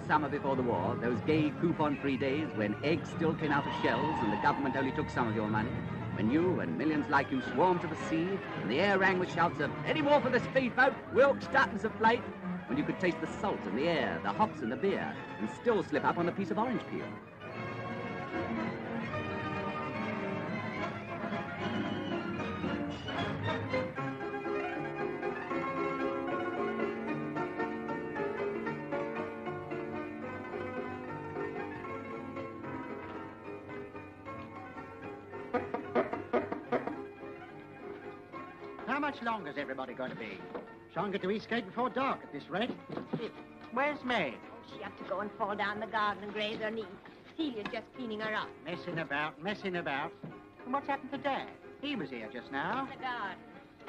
that summer before the war, those gay coupon-free days when eggs still came out of shells and the government only took some of your money, when you and millions like you swarmed to the sea and the air rang with shouts of "Any more for the speedboat, Wilkes, Duttons afloat," when you could taste the salt in the air, the hops in the beer, and still slip up on a piece of orange peel. How much longer is everybody going to be? Shan't get to Eastgate before dark at this rate. Where's May? Oh, she had to go and fall down the garden and graze her knee. Celia's just cleaning her up. Messing about. And what's happened to Dad? He was here just now. In the garden.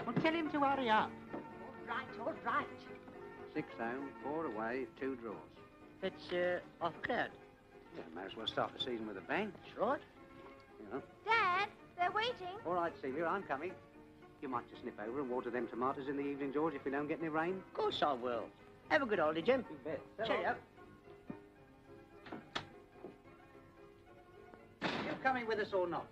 Well, tell him to hurry up. All right. 6 home, 4 away, 2 draws. That's off cloud. Yeah, might as well start the season with a bang. That's right. Yeah. Dad, they're waiting. All right, Celia, I'm coming. You might just nip over and water them tomatoes in the evening, George, if we don't get any rain. Of course I will. Have a good holiday, Jim. You bet. Cheerio. Up. You coming with us or not?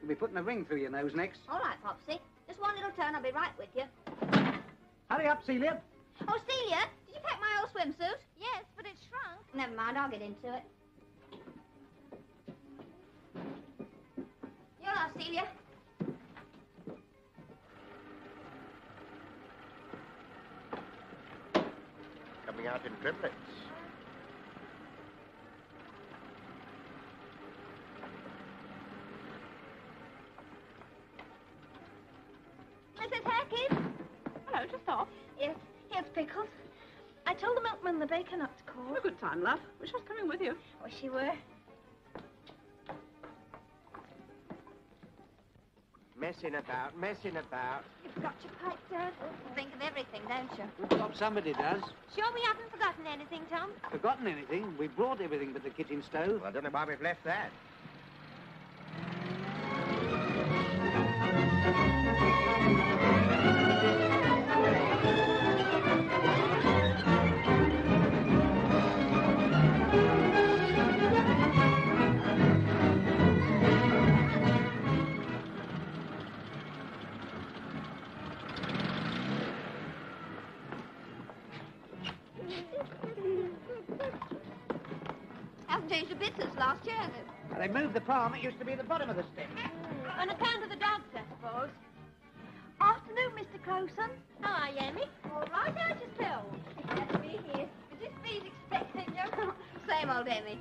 You'll be putting a ring through your nose next. All right, Popsy. Just one little turn, I'll be right with you. Hurry up, Celia. Oh, Celia, did you pack my old swimsuit? Yes, but it's shrunk. Never mind, I'll get into it. You're off, Celia. Out in driblets. Mrs. Hackett? Hello, just off. Yes, here's Pickles. I told the milkman and the baker not to call. What a good time, love. Wish I was coming with you. Wish you were. Messing about. You've got your pipe, Dad. You think of everything, don't you? Good job somebody does. Sure we haven't forgotten anything, Tom? Forgotten anything? We brought everything but the kitchen stove. Well, I don't know why we've left that. It used to be the bottom of the step. On account of the dogs, I suppose. Afternoon, Mr. Crowson. Hi, Emmy. All right, out yourself. Glad to be here. Could you please expecting you? Same old Emmy.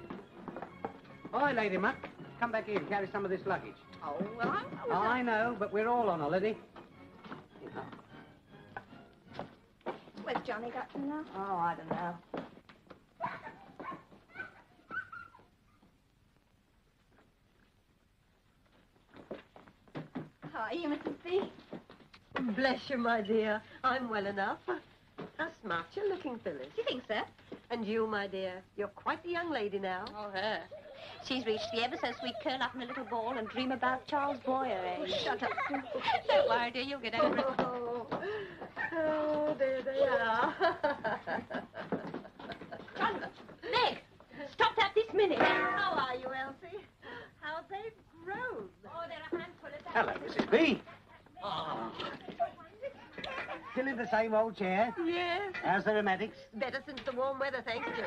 Hi, Lady Muck. Come back here and carry some of this luggage. Oh, well, I know, but we're all on holiday. Where's Johnny got to now? Oh, I don't know. How are you, Mrs. B? Bless you, my dear. I'm well enough. How smart you're looking, Phyllis. You think so? And you, my dear, you're quite the young lady now. Oh, her. She's reached the ever so sweet curl up in a little ball and dream about Charles Boyer, eh? Oh, shut up. Don't worry, dear, you'll get over it. Oh, there they are. John, Meg, stop that this minute. How are you, Elsie? How they've grown. Oh, they're a handful of that. Hello, Mrs. B. Oh. Still in the same old chair? Yes. How's the rheumatics? Better since the warm weather, thanks, Jim.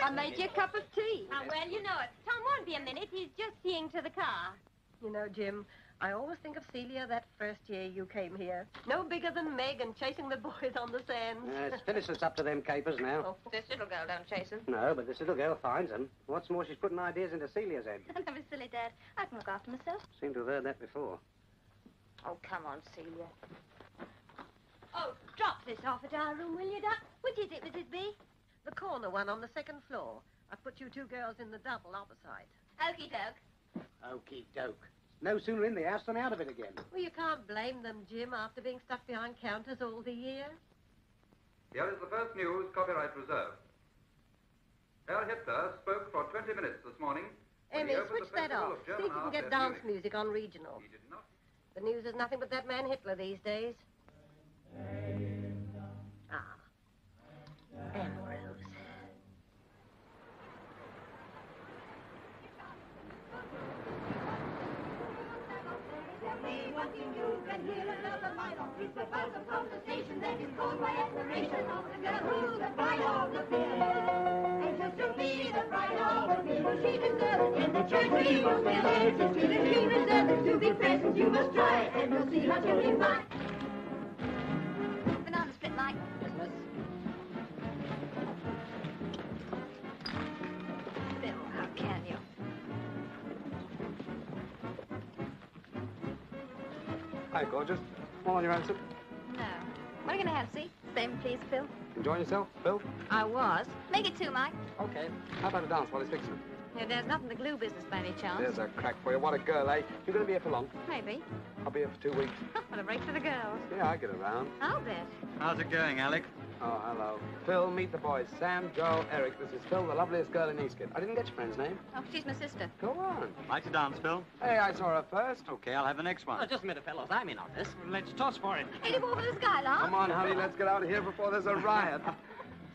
I made you a cup of tea. Oh, well, you know it. Tom won't be a minute. He's just seeing to the car. You know, Jim, I always think of Celia that first year you came here. No bigger than Meg and chasing the boys on the sands. It's Phyllis that's up to them capers now. Oh, this little girl don't chase them. No, but this little girl finds them. What's more, she's putting ideas into Celia's head. Don't be silly, Dad. I can look after myself. Seem to have heard that before. Oh, come on, Celia. Oh, drop this off at our room, will you, Duck? Which is it, Mrs. B? The corner one on the second floor. I've put you two girls in the double opposite. Okey-doke. No sooner in the house than out of it again. Well, you can't blame them, Jim, after being stuck behind counters all the year. Here is the first news, copyright reserved. Herr Hitler spoke for 20 minutes this morning. Emmy, switch that off. See if you can get dance music on regional. He did not. The news is nothing but that man Hitler these days. Ambrose. and hear another vinyl. For thoughts of conversation that is called my admiration of the girl who's the pride of the field. And just to be the pride of the people she deserves. In the church we will be late. Since she is she reserves to be present, you must try. And we'll see how she'll be mine. Banana split like Christmas. Bill, how can you? Hi, gorgeous. All on your own, sir? No. What are you going to have, see? Same, please, Phil. Enjoying yourself, Phil? I was. Make it two, Mike. Okay. How about a dance while he's fixing it? Yeah, there's nothing the glue business by any chance. There's a crack for you. What a girl, eh? You're going to be here for long? Maybe. I'll be here for 2 weeks. What a break for the girls. Yeah, I get around. I'll bet. How's it going, Alec? Oh, hello. Phil, meet the boys. Sam, Joel, Eric. This is Phil, the loveliest girl in Eastgate. I didn't get your friend's name. Oh, she's my sister. Go on. Like to dance, Phil? Hey, I saw her first. Okay, I'll have the next one. Oh, just a minute, fellas. I'm in on this. Let's toss for it. Hey, look over the skyline. Come on, honey. Let's get out of here before there's a riot.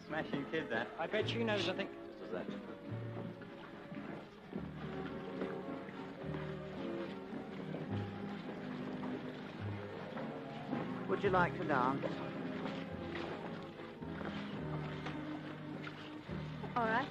Smashing kid, that. I bet she knows, I think. Just as that. Would you like to dance? All right.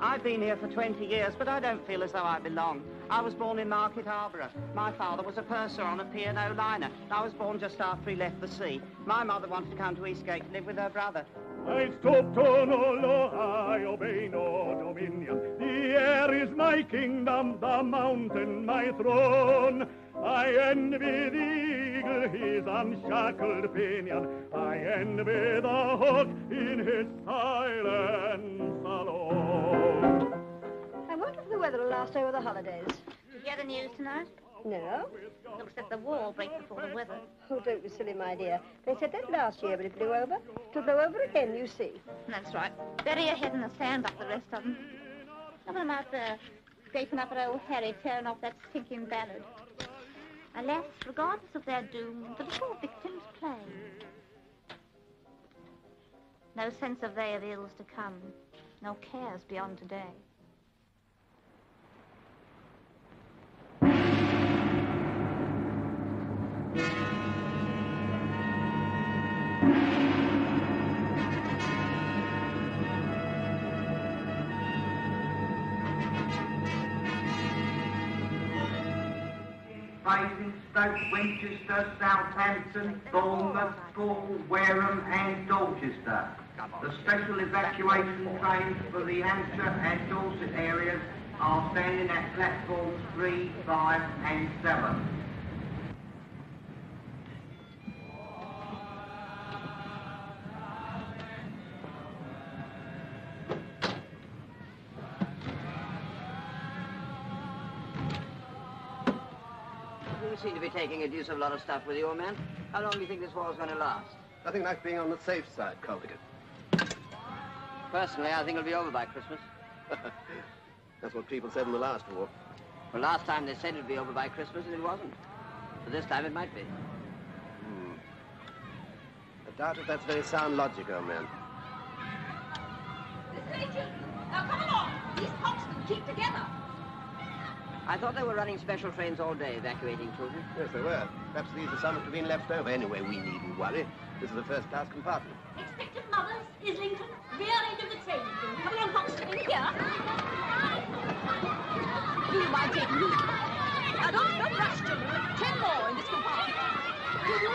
I've been here for 20 years, but I don't feel as though I belong. I was born in Market Harborough. My father was a purser on a P&O liner. I was born just after he left the sea. My mother wanted to come to Eastgate to live with her brother. I stopped on Aloha, I obey no dominion. The air is my kingdom, the mountain my throne. I envy the eagle, his unshackled pinion. I envy the hawk in his silence alone. I wonder if the weather will last over the holidays. Did you hear the news tonight? No. Looks like the war will break before the weather. Oh, don't be silly, my dear. They said that last year, but it blew over. It'll blow over again, you see. That's right. Bury your head in the sand like the rest of them. Some of them out there, gaping up at old Harry, tearing off that stinking ballad. Alas, regardless of their doom, the little victims play. No sense of they of ills to come, no cares beyond today. Stoke, Winchester, Southampton, Bournemouth, Poole, Wareham and Dorchester. The special evacuation trains for the Hampshire and Dorset areas are standing at platforms 3, 5 and 7. Seem to be taking a deuce of a lot of stuff with you, old man. How long do you think this war's going to last? Nothing like being on the safe side, Caldicott. Personally, I think it'll be over by Christmas. That's what people said in the last war. Well, last time they said it'd be over by Christmas, and it wasn't. But this time it might be. I doubt if that's very sound logic, old man. Now come along! These coxswains keep together! I thought they were running special trains all day, evacuating children. Yes, they were. Perhaps these are some that have been left over. Anyway, we needn't worry. This is a first-class compartment. Expectant mothers is Lincoln, rear end of the train. Come along, Foxton, here. You might take me. Now, don't rush, children. 10 more in this compartment. Do you?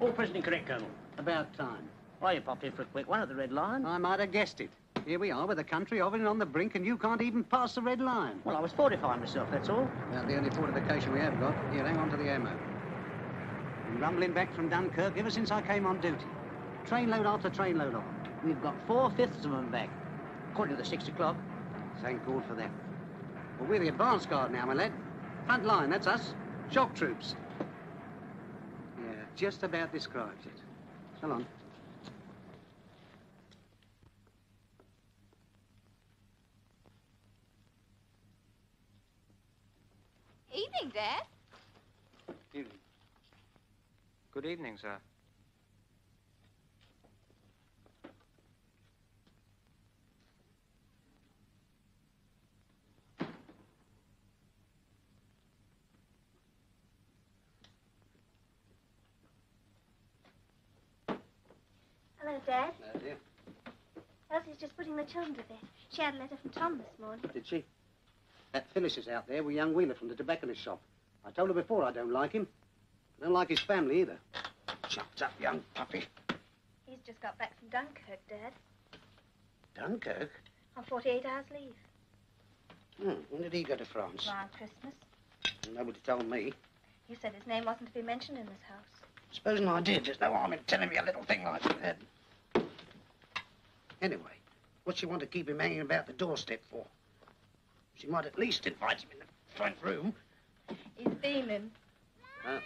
All present and correct, Colonel. About time. Why, you popped in for a quick one at the Red Lion? I might have guessed it. Here we are with a country of it and on the brink, and you can't even pass the Red Lion. Well, I was fortifying myself, that's all. About the only fortification we have got. Here, hang on to the ammo. Been rumbling back from Dunkirk ever since I came on duty. Trainload after trainload of them. We've got 4/5 of them back, according to the 6 o'clock. Thank God for that. Well, we're the advance guard now, my lad. Front line, that's us. Shock troops. Yeah, just about describes it. So long. Evening, Dad. Evening. Good evening, sir. Hello, Dad. Hello, dear. Elsie's just putting the children to bed. She had a letter from Tom this morning. Did she? That Phyllis is out there with young Wheeler from the tobacconist shop. I told her before I don't like him. I don't like his family either. Chucked up, young puppy. He's just got back from Dunkirk, Dad. Dunkirk? On 48 hours leave. Hmm. When did he go to France? Around Christmas. Nobody told me. You said his name wasn't to be mentioned in this house. Supposing I did, there's no harm in telling me a little thing like that. Anyway, what's she want to keep him hanging about the doorstep for? She might at least invite him in the front room. He's beaming. Blinded!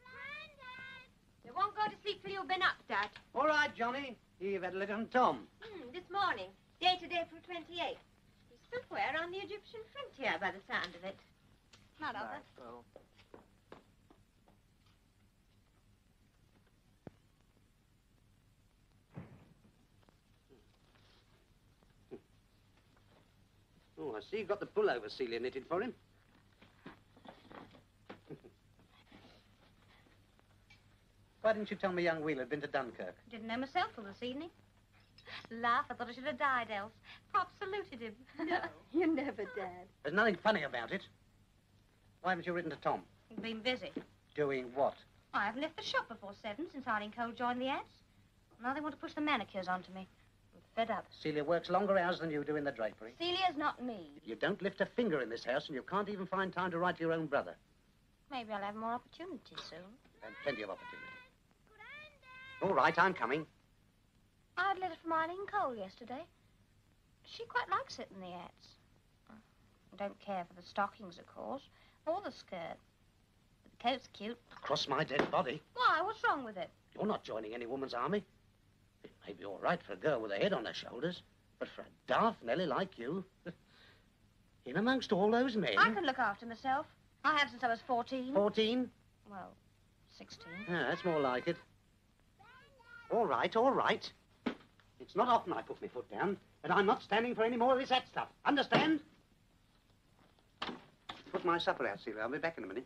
Blinded! They won't go to sleep till you've been up, Dad. All right, Johnny. You've had a letter from Tom. This morning, dated April 28th. He's somewhere on the Egyptian frontier by the sound of it. Not over. Right, so. Oh, I see you've got the pullover Celia knitted for him. Why didn't you tell me young Wheeler had been to Dunkirk? Didn't know myself till this evening. Laugh, I thought I should have died, else. Pop saluted him. No, you never, Dad. There's nothing funny about it. Why haven't you written to Tom? He's been busy. Doing what? I haven't left the shop before 7 since Eileen Cole joined the ads. Now they want to push the manicures onto me. Fed up. Celia works longer hours than you do in the drapery. Celia's not me. You don't lift a finger in this house, and you can't even find time to write to your own brother. Maybe I'll have more opportunity soon. And plenty of opportunity. All right, I'm coming. I had a letter from Eileen Cole yesterday. She quite likes it in the ads. I don't care for the stockings, of course, or the skirt. But the coat's cute. Across my dead body. Why? What's wrong with it? You're not joining any woman's army. It may be all right for a girl with a head on her shoulders, but for a daft Nellie like you, in amongst all those men... I can look after myself. I have since I was 14. 14? Well, 16. Ah, that's more like it. All right, all right. It's not often I put my foot down, and I'm not standing for any more of this hat stuff. Understand? Put my supper out, Celia. I'll be back in a minute.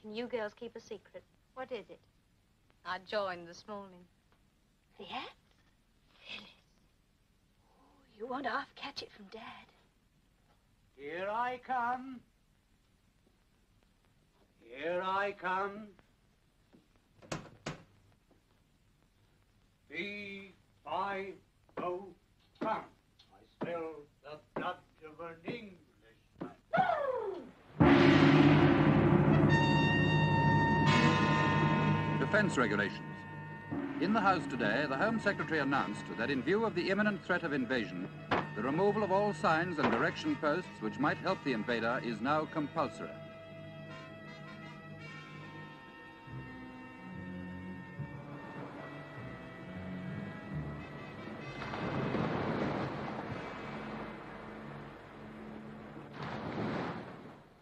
Can you girls keep a secret? What is it? I joined this morning. The ads? Phyllis. Oh, you won't half catch it from Dad. Here I come. Here I come. B-I-O, come. I smell the blood of an Englishman. Defence regulations. In the House today, the Home Secretary announced that in view of the imminent threat of invasion, the removal of all signs and direction posts which might help the invader is now compulsory.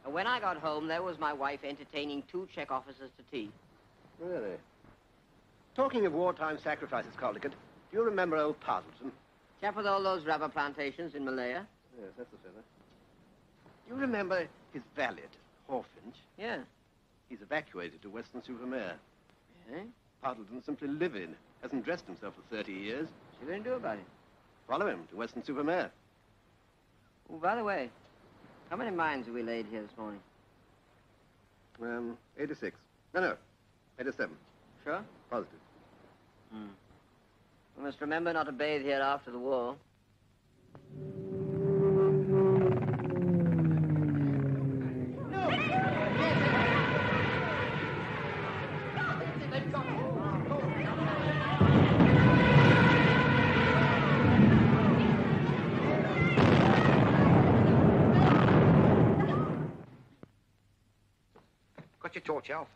When I got home, there was my wife entertaining 2 Czech officers to tea. Really? Talking of wartime sacrifices, Caldicott, do you remember old Parselton? Chap with all those rubber plantations in Malaya? Yes, that's the fellow. You remember his valet, Horfinch? Yeah. He's evacuated to Western Supermare. Really? Parselton's simply livid. Hasn't dressed himself for 30 years. What are you going to do about it? Follow him to Western Supermare. Oh, by the way, how many mines have we laid here this morning? 86. No, 87. Sure? Positive. We must remember not to bathe here after the war. Got your torch, Alf?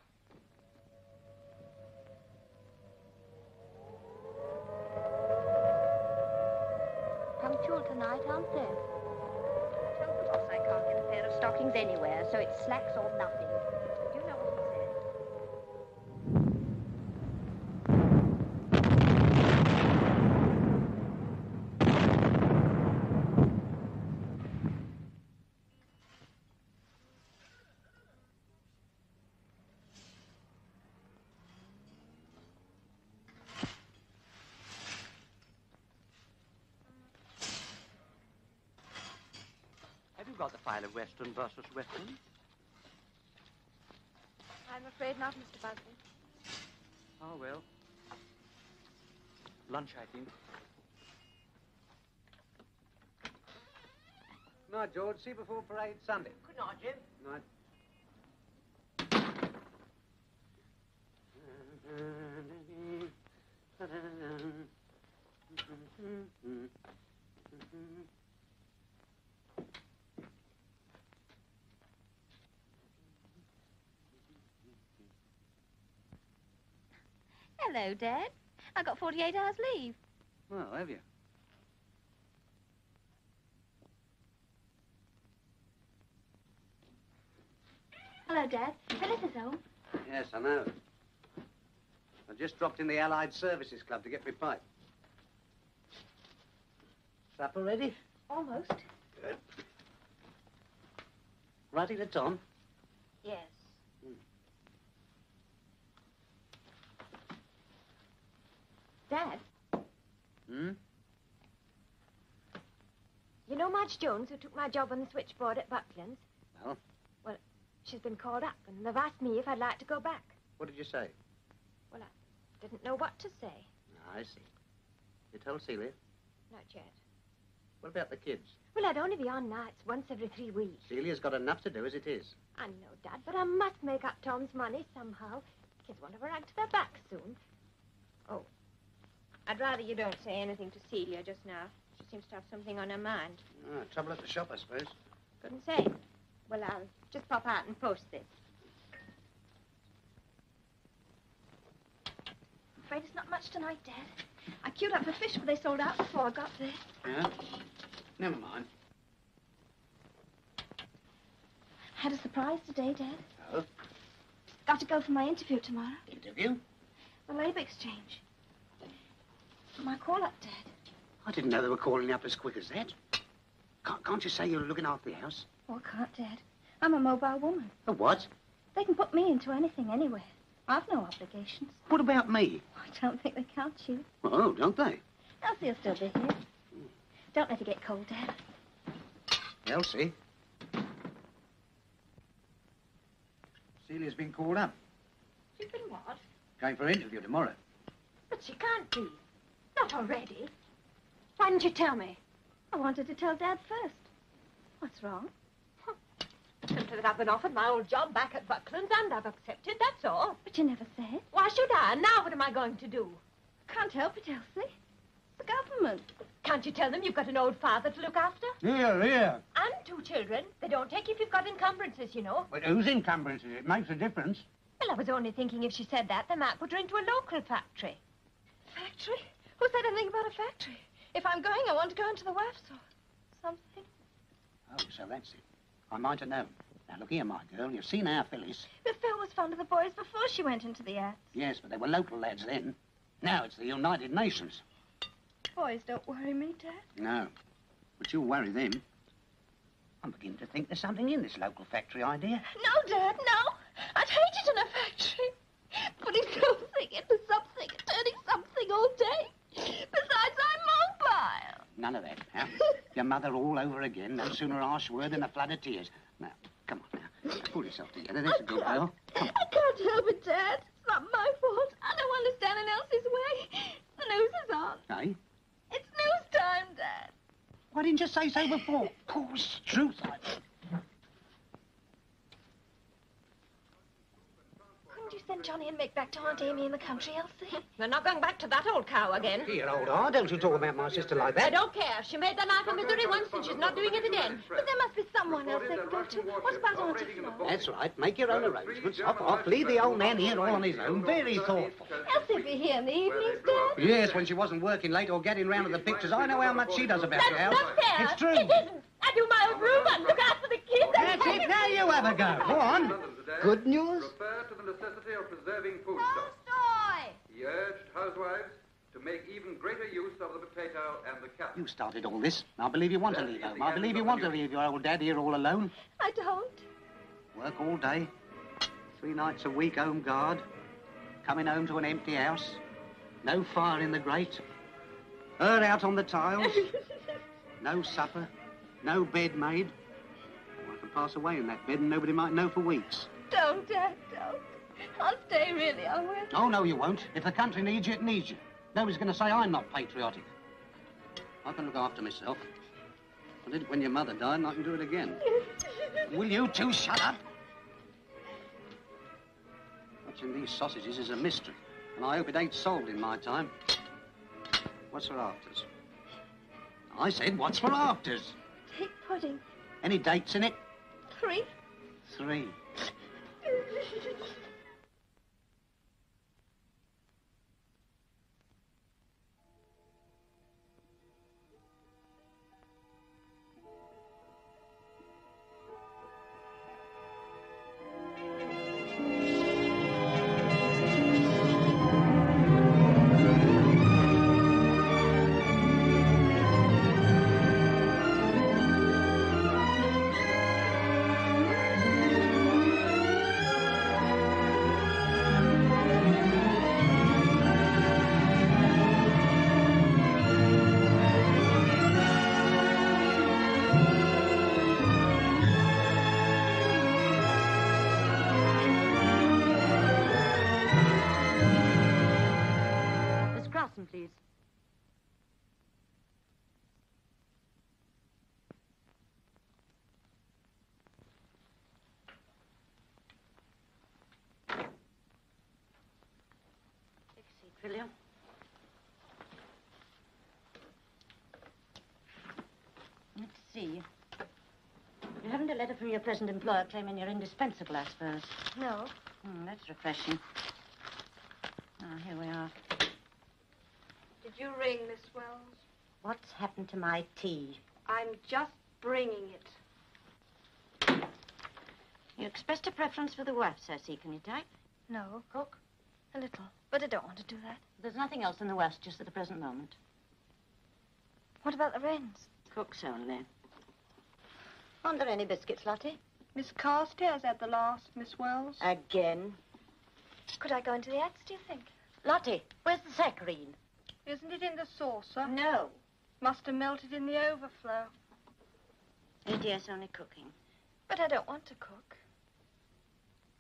Punctual tonight, aren't they? Tell the boss I can't get a pair of stockings anywhere, so it's slacks or nothing. Do you know what he got the file of Western versus Western? I'm afraid not, Mr. Busby. Oh, well. Lunch, I think. Good night, George. See you before parade Sunday. Good night, Jim. Good night. Hello, Dad. I got 48 hours leave. Well, have you? Hello, Dad. Phyllis is home. Yes, I know. I just dropped in the Allied Services Club to get my pipe. Supper ready? Almost. Good. Writing to Tom? Yes. Dad? Hmm? You know Madge Jones, who took my job on the switchboard at Buckland's? No. Well, she's been called up, and they've asked me if I'd like to go back. What did you say? Well, I didn't know what to say. Oh, I see. You told Celia? Not yet. What about the kids? Well, I'd only be on nights once every 3 weeks. Celia's got enough to do as it is. I know, Dad, but I must make up Tom's money somehow. Kids want to rag to their back soon. Oh. I'd rather you don't say anything to Celia just now. She seems to have something on her mind. Oh, trouble at the shop, I suppose. Couldn't say. Well, I'll just pop out and post this. I'm afraid it's not much tonight, Dad. I queued up for fish, but they sold out before I got there. Yeah? Never mind. I had a surprise today, Dad. Oh? Got to go for my interview tomorrow. Interview? The labour exchange. My call-up, Dad. I didn't know they were calling up as quick as that. Can't you say you're looking after the house? Oh, I can't, Dad. I'm a mobile woman. A what? They can put me into anything, anywhere. I've no obligations. What about me? Oh, I don't think they count you. Oh, don't they? Elsie'll still be here. Don't let her get cold, Dad. Elsie? Celia's been called up. She's been what? Going for an interview tomorrow. But she can't be. Not already. Why didn't you tell me? I wanted to tell Dad first. What's wrong? Simply that I've been offered my old job back at Buckland's and I've accepted, that's all. But you never said. Why should I? Now what am I going to do? Can't help it, Elsie. The government. Can't you tell them you've got an old father to look after? Here, here. And 2 children. They don't take if you've got encumbrances, you know. But whose encumbrances? It makes a difference. Well, I was only thinking if she said that, they might put her into a local factory. Factory? Who said anything about a factory? If I'm going, I want to go into the WAAFs or something. Oh, so that's it. I might have known. Now, look here, my girl, you've seen our Phyllis. But Phil was fond of the boys before she went into the arts. Yes, but they were local lads then. Now it's the United Nations. Boys don't worry me, Dad. No, but you'll worry them. I'm beginning to think there's something in this local factory idea. No, Dad, no. I'd hate it in a factory. Putting something into something, turning something all day. Besides, I'm mobile. None of that, now. Your mother all over again, no sooner harsh word than a flood of tears. Now, come on, now. spoil yourself, dear. That's a good girl. I can't help it, Dad. It's not my fault. I don't want to stand in Elsie's way. The news is on. Aye? It's news time, Dad. Why didn't you say so before? Of course, truth. Couldn't you send Johnny and Mick back to Aunt Amy in the country, Elsie? They're not going back to that old cow again. Dear old aunt, don't you talk about my sister like that. I don't care. She made the life a misery once and she's not doing it again. But there must be someone else they could go to. What about Auntie Flo? That's right. Make your own arrangements. Off. Leave the old man here all on his own. Very thoughtful. Elsie'll be here in the evenings, Dad. Yes, when she wasn't working late or getting round to the pictures. I know how much she does about it, Al. That's not fair. It's true. It isn't. I do my own room. I look out for the kids. That's it. Now you have a go. Go on. Good news? Refer to the necessity of preserving food stock. He urged housewives to make even greater use of the potato and the carrot. You started all this. I believe you want to leave home. I believe you want to leave your old dad here all alone. I don't. Work all day. 3 nights a week home guard. Coming home to an empty house. No fire in the grate. Her out on the tiles. No supper. No bed made. Oh, I could pass away in that bed and nobody might know for weeks. Don't, Dad, don't. I'll stay, really, I will. Oh, no, you won't. If the country needs you, it needs you. Nobody's going to say I'm not patriotic. I can look after myself. I did it when your mother died, and I can do it again. Will you two shut up? What's in these sausages is a mystery, and I hope it ain't sold in my time. What's for afters? I said, what's for afters? Cake pudding. Any dates in it? 3. 3. Please. Take a seat, William. Let's see. You haven't a letter from your present employer claiming you're indispensable, I suppose. No. That's refreshing. Ah, here we are. Did you ring, Miss Wells? What's happened to my tea? I'm just bringing it. You expressed a preference for the WAAFs, I see. Can you type? No, cook. A little, but I don't want to do that. There's nothing else in the WAAFs just at the present moment. What about the wrens? Cooks only. Aren't there any biscuits, Lottie? Miss Carstairs had the last, Miss Wells. Again? Could I go into the axe, do you think? Lottie, where's the saccharine? Isn't it in the saucer? No. Must have melted in the overflow. ATS only cooking. But I don't want to cook.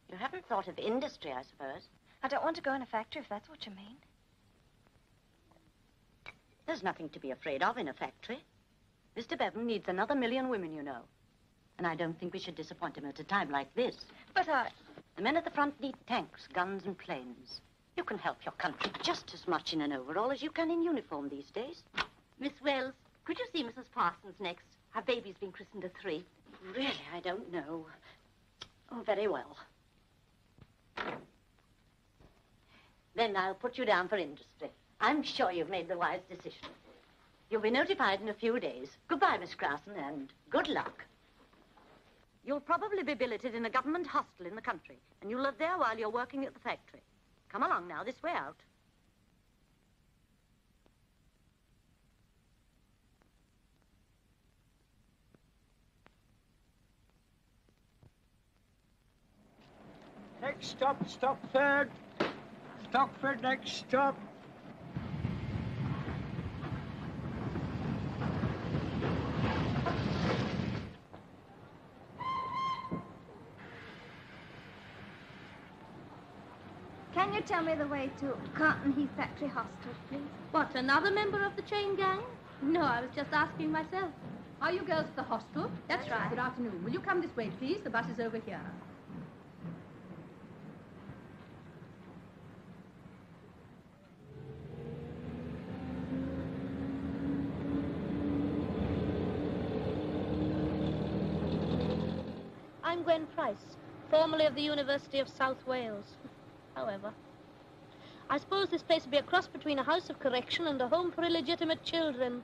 You haven't thought of industry, I suppose. I don't want to go in a factory, if that's what you mean. There's nothing to be afraid of in a factory. Mr. Bevan needs another 1 million women, you know. And I don't think we should disappoint him at a time like this. But I... The men at the front need tanks, guns and planes. You can help your country just as much in an overall as you can in uniform these days. Miss Wells, could you see Mrs. Parsons next? Her baby's been christened at 3. Really, I don't know. Oh, very well. Then I'll put you down for industry. I'm sure you've made the wise decision. You'll be notified in a few days. Goodbye, Miss Krausen, and good luck. You'll probably be billeted in a government hostel in the country, and you'll live there while you're working at the factory. Come along now, this way out. Next stop, Stockford. Stockford, next stop. Can you tell me the way to Carlton Heath Factory Hospital, please? What, another member of the chain gang? No, I was just asking myself. Are you girls at the hospital? That's right. Good afternoon. Will you come this way, please? The bus is over here. I'm Gwen Price, formerly of the University of South Wales. However, I suppose this place would be a cross between a house of correction and a home for illegitimate children.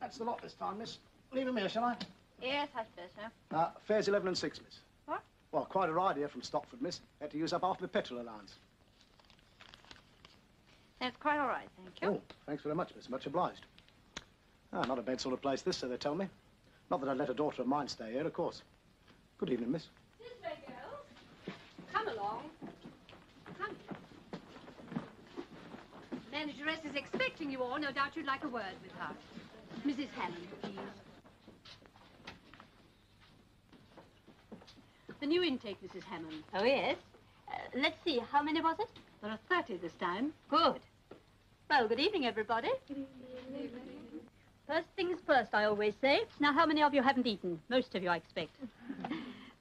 That's the lot this time, miss. Leave him here, shall I? Yes, I suppose so. Fares 11 and 6, miss. What? Well, quite a ride here from Stockford, miss. Had to use up half my petrol allowance. That's quite all right, thank you. Oh, thanks very much, miss. Much obliged. Ah, not a bad sort of place this, so they tell me. Not that I'd let a daughter of mine stay here, of course. Good evening, miss. This way, girls. Come along. Come. Manageress is expecting you all. No doubt you'd like a word with her. Mrs. Hammond, please. The new intake, Mrs. Hammond. Oh, yes? Let's see, how many was it? There are 30 this time. Good. Well, good evening, everybody. Good evening. Good evening. First things first, I always say. Now, how many of you haven't eaten? Most of you, I expect.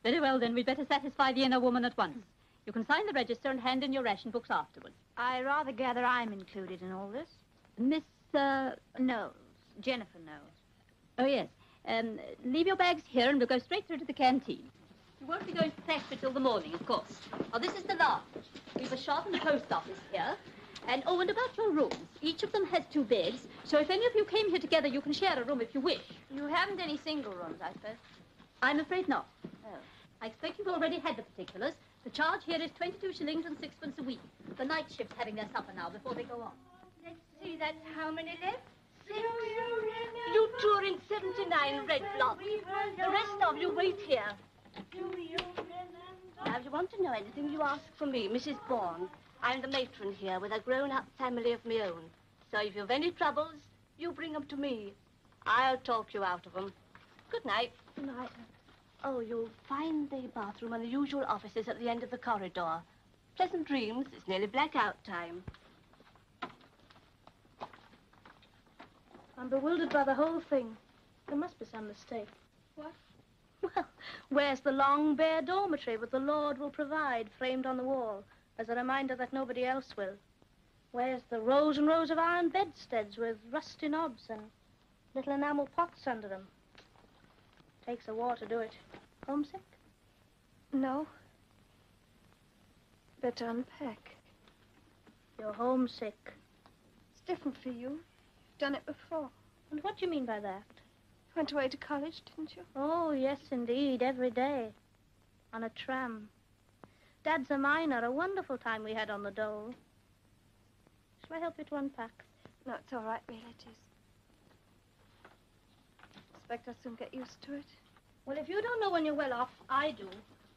Very well, then, we'd better satisfy the inner woman at once. You can sign the register and hand in your ration books afterwards. I rather gather I'm included in all this. Miss, Knowles. Jennifer Knowles. Oh, yes. Leave your bags here and we'll go straight through to the canteen. You won't be going to Thackford till the morning, of course. Oh, this is the lounge. We've a shop and post office here. And, oh, and about your rooms. Each of them has 2 beds, so if any of you came here together, you can share a room if you wish. You haven't any single rooms, I suppose? I'm afraid not. Oh. I expect you've already had the particulars. The charge here is 22 shillings and 6 pence a week. The night shift's having their supper now before they go on. Let's see, that's how many left? 6. You two are in 79 red block. The rest of you wait here. Now, if you want to know anything, you ask for me, Mrs. Bourne. I'm the matron here with a grown-up family of my own. So if you've any troubles, you bring them to me. I'll talk you out of them. Good night. Good night. Oh, you'll find the bathroom and the usual offices at the end of the corridor. Pleasant dreams. It's nearly blackout time. I'm bewildered by the whole thing. There must be some mistake. What? Well, where's the long, bare dormitory with the Lord will provide framed on the wall as a reminder that nobody else will? Where's the rows and rows of iron bedsteads with rusty knobs and little enamel pots under them? Takes a war to do it. Homesick? No. Better unpack. You're homesick. It's different for you. Done it before. And what do you mean by that? Went away to college, didn't you? Oh, yes, indeed, every day. On a tram. Dad's a miner, a wonderful time we had on the dole. Shall I help you to unpack? No, it's all right, really, it is. I expect I'll soon get used to it. Well, if you don't know when you're well off, I do.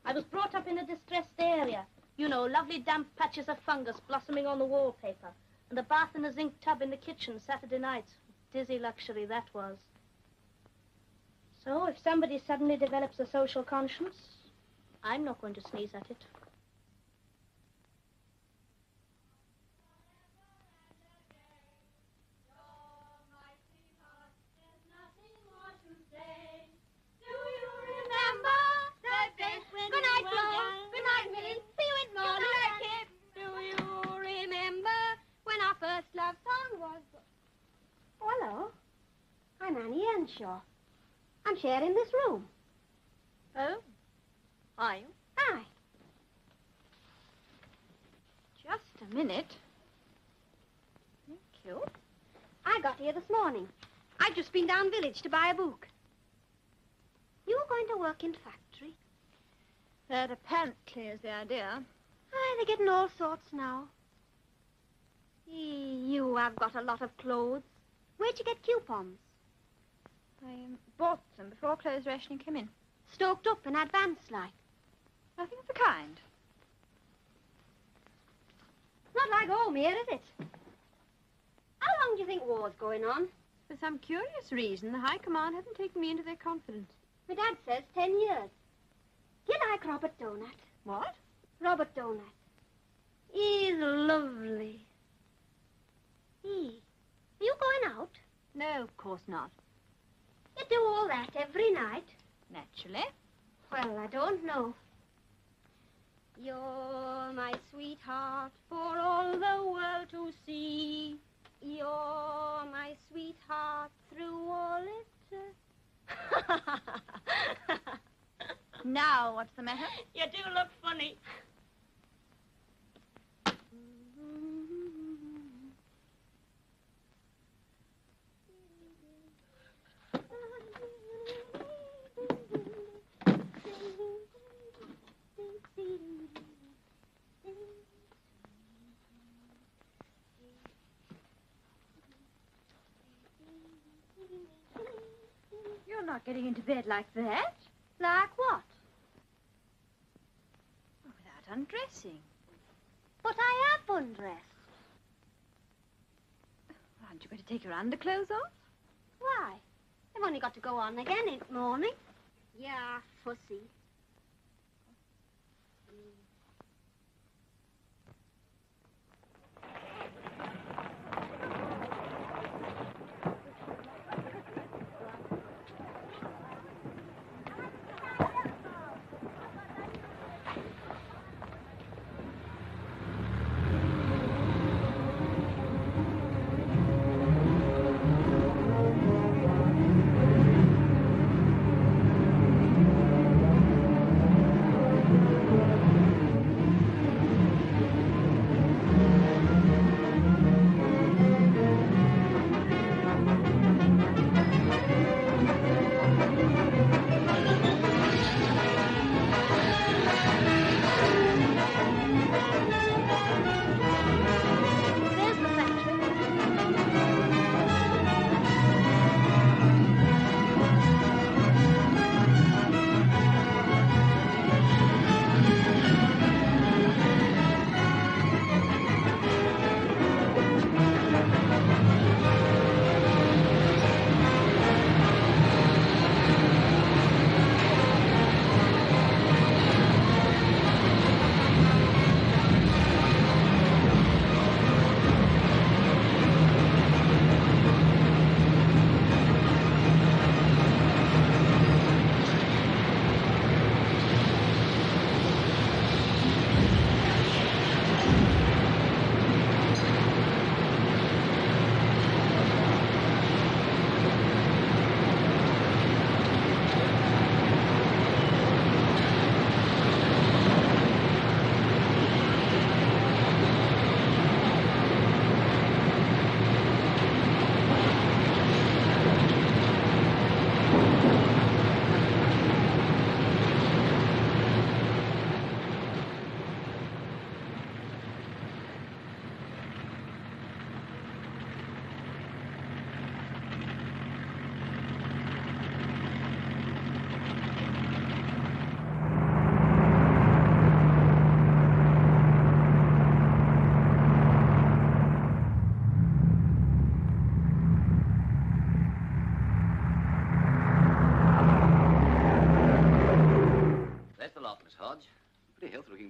I was brought up in a distressed area. You know, lovely damp patches of fungus blossoming on the wallpaper. And a bath in a zinc tub in the kitchen Saturday nights. Dizzy luxury, that was. So, if somebody suddenly develops a social conscience, I'm not going to sneeze at it. I'm sharing this room. Oh, are you? Aye. Just a minute. Thank you. I got here this morning. I've just been down village to buy a book. You're going to work in factory? That apparently is the idea. Aye, they're getting all sorts now. You have got a lot of clothes. Where'd you get coupons? I bought them before clothes rationing came in. Stalked up in advance-like? Nothing of the kind. Not like home here, is it? How long do you think war's going on? For some curious reason, the High Command haven't taken me into their confidence. My dad says 10 years. Do you like Robert Donat? What? Robert Donat. He's lovely. Are you going out? No, of course not. You do all that every night? Naturally. Well, I don't know. You're my sweetheart for all the world to see. You're my sweetheart through all it. Now, what's the matter? You do look funny. You're not getting into bed like that. Like what? Without undressing. But I have undressed. Well, aren't you going to take your underclothes off? Why? I've only got to go on again in the morning. Yeah, fussy.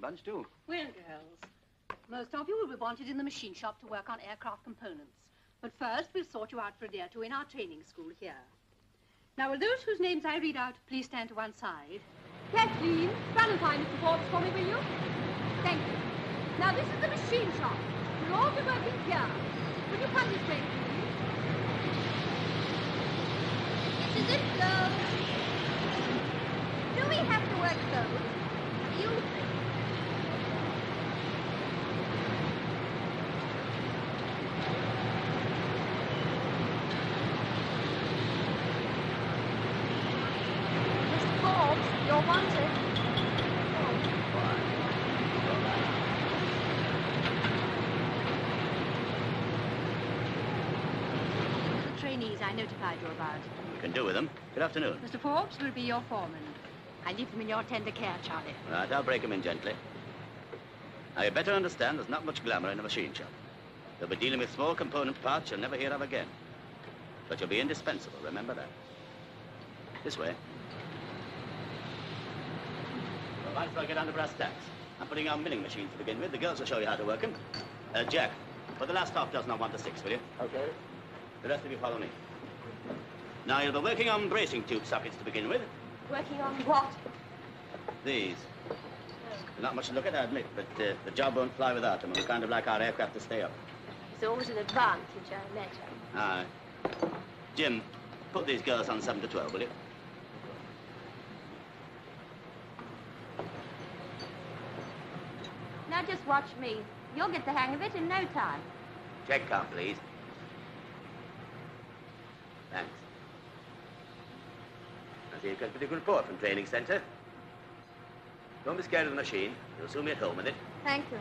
Bunch too. Well, girls, most of you will be wanted in the machine shop to work on aircraft components. But first, we'll sort you out for a day or two in our training school here. Now, will those whose names I read out please stand to one side? Kathleen, run and find Mr. Forbes for me, will you? Thank you. Now, this is the machine shop. We'll all be working here. Will you come this way, please? This is it, girls. Do we have to work those? You I notified you about. We can do with them. Good afternoon. Mr. Forbes will be your foreman. I leave them in your tender care, Charlie. Right, I'll break them in gently. Now, you better understand there's not much glamour in a machine shop. You'll be dealing with small component parts you'll never hear of again. But you'll be indispensable, remember that. This way. Well, might as well get down to brass tacks. I'm putting our milling machines to begin with. The girls will show you how to work them. Jack, for the last half dozen, I want the 6, will you? Okay. The rest of you follow me. Now, you'll be working on bracing tube sockets to begin with. Working on what? These. Not much to look at, I admit, but the job won't fly without them. It's kind of like our aircraft to stay up. It's always an advantage, I imagine. Aye. Jim, put these girls on 7 to 12, will you? Now just watch me. You'll get the hang of it in no time. Check car, please. Thanks. I see you've got a pretty good report from training centre. Don't be scared of the machine. You'll soon be at home with it. Thank you.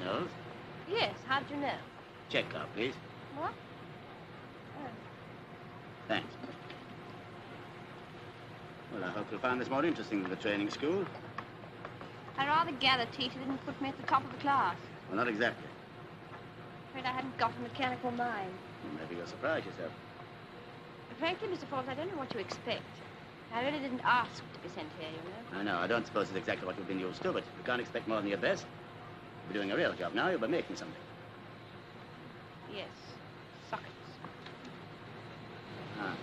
Smells? Yes, how'd you know? Check car, please. What? Oh. Thanks. Well, I hope you'll find this more interesting than the training school. I rather gather teacher didn't put me at the top of the class. Well, not exactly. I'm afraid I hadn't got a mechanical mind. Maybe you'll surprise yourself. Frankly, Mr. Forbes, I don't know what you expect. I really didn't ask to be sent here, you know. I know. I don't suppose it's exactly what you've been used to, but you can't expect more than your best. You'll be doing a real job now. You'll be making something. Yes. Sockets. Ah.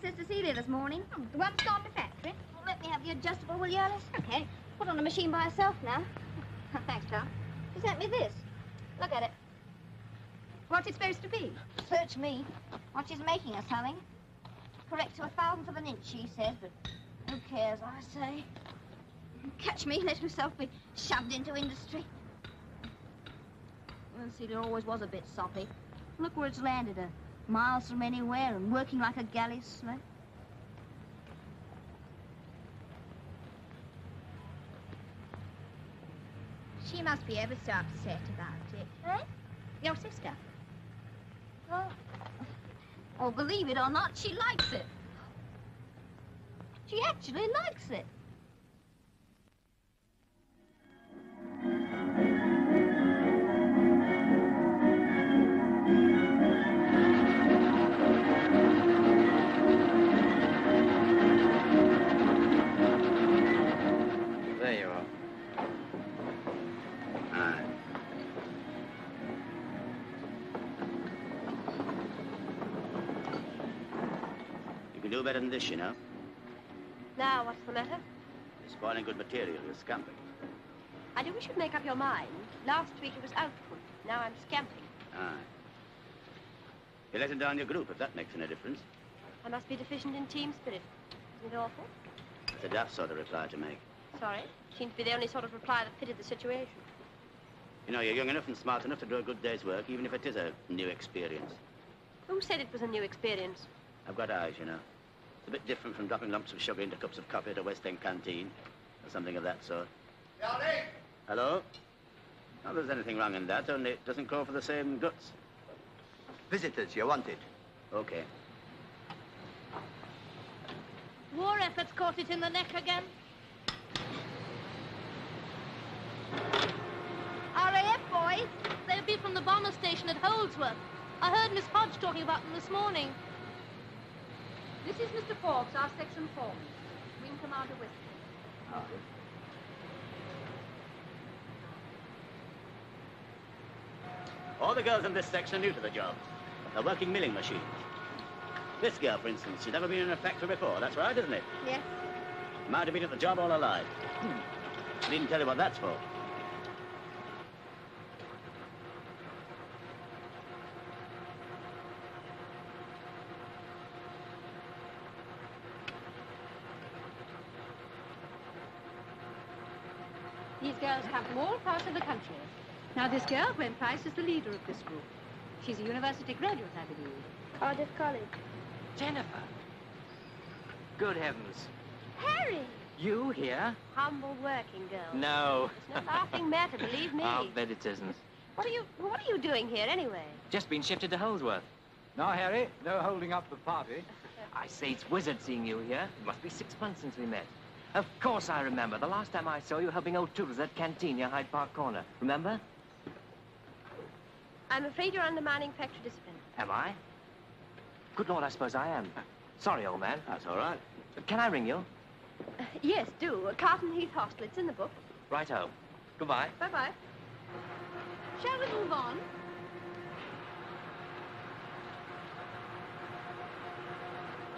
Sister Celia this morning. Oh, the one's gone to factory. Well, let me have the adjustable, will you, Alice? Okay. Put on the machine by herself now. Thanks, Tom. She sent me this. Look at it. What's it supposed to be? Search me. What she's making or something. Correct to 1,000th of an inch, she says, but who cares, I say. Catch me, let herself be shoved into industry. Well, Celia always was a bit soppy. Look where it's landed her. Miles from anywhere and working like a galley slave. She must be ever so upset about it. Eh? Your sister. Oh. Oh, believe it or not, she likes it. She actually likes it. Better than this, you know. Now, what's the letter? You're spoiling good material, you're scamping. I do wish you'd make up your mind. Last week it was output, now I'm scamping. Aye. You're letting down your group, if that makes any difference. I must be deficient in team spirit. Isn't it awful? It's a daft sort of reply to make. Sorry? Seems to be the only sort of reply that fitted the situation. You know, you're young enough and smart enough to do a good day's work, even if it is a new experience. Who said it was a new experience? I've got eyes, you know. It's a bit different from dropping lumps of sugar into cups of coffee at a West End canteen, or something of that sort. Johnny! Hello? Not that there's anything wrong in that, only it doesn't call for the same guts. Visitors, you're wanted. Okay. War efforts caught it in the neck again. RAF boys, they'll be from the bomber station at Holdsworth. I heard Miss Hodge talking about them this morning. This is Mr. Forbes, our section foreman. Wing Commander Western. Oh. All the girls in this section are new to the job. They're working milling machines. This girl, for instance, she's never been in a factory before. That's right, isn't it? Yes. Might have been at the job all her life. I didn't tell you what that's for. These girls come from all parts of the country. Now, this girl, Gwen Price, is the leader of this group. She's a university graduate, I believe. Cardiff College. Jennifer. Good heavens. Harry! You here? Humble working girl. No. It's no laughing matter, believe me. I'll bet it isn't. What are you doing here, anyway? Just been shifted to Holdsworth. Now, Harry, no holding up the party. I say, it's wizard seeing you here. It must be 6 months since we met. Of course I remember. The last time I saw you helping old Toodles at canteen near Hyde Park Corner. Remember? I'm afraid you're undermining factory discipline. Am I? Good Lord, I suppose I am. Sorry, old man. That's all right. Can I ring you? Yes, do. Carlton Heath Hostel. It's in the book. Righto. Goodbye. Bye-bye. Shall we move on?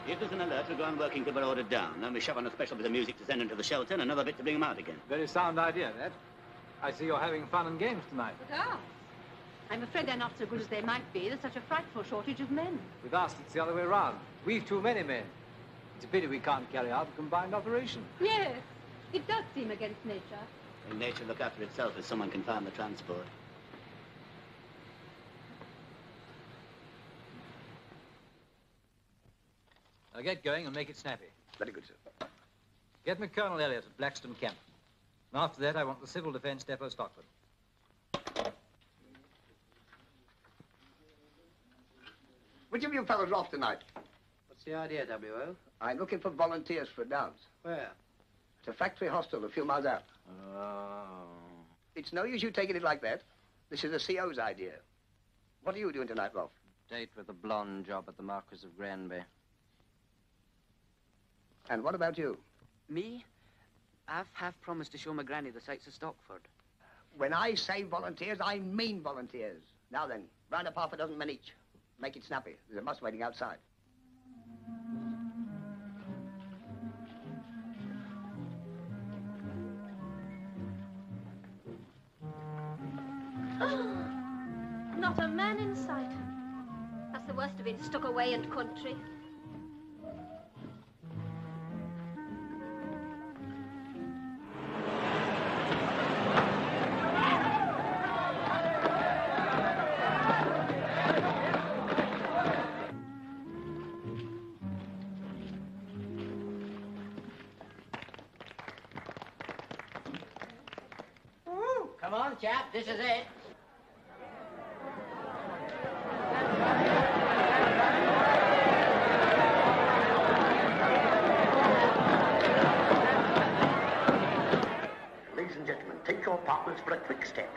If there's an alert, we'll go on working till we're ordered down. Then we shove on a special bit of music to send them to the shelter and another bit to bring them out again. Very sound idea, that. I see you're having fun and games tonight. But ours? I'm afraid they're not so good as they might be. There's such a frightful shortage of men. With us, it's the other way round. We've too many men. It's a pity we can't carry out a combined operation. Yes, it does seem against nature. Well, nature look after itself if someone can find the transport. I'll get going and make it snappy. Very good, sir. Get me Colonel Elliot at Blackstone Camp. And after that, I want the Civil Defence Depot, Stockford. Which of you fellows off tonight? What's the idea, W.O.? I'm looking for volunteers for a dance. Where? It's a factory hostel a few miles out. Oh. It's no use you taking it like that. This is the CO's idea. What are you doing tonight, Rolf? Date with a blonde job at the Marquis of Granby. And what about you? Me? I've half promised to show my granny the sights of Stockford. When I say volunteers, I mean volunteers. Now then, round up half a dozen men each. Make it snappy. There's a bus waiting outside. Not a man in sight. That's the worst of being stuck away in country. Chap, this is it. Ladies and gentlemen, take your partners for a quick step.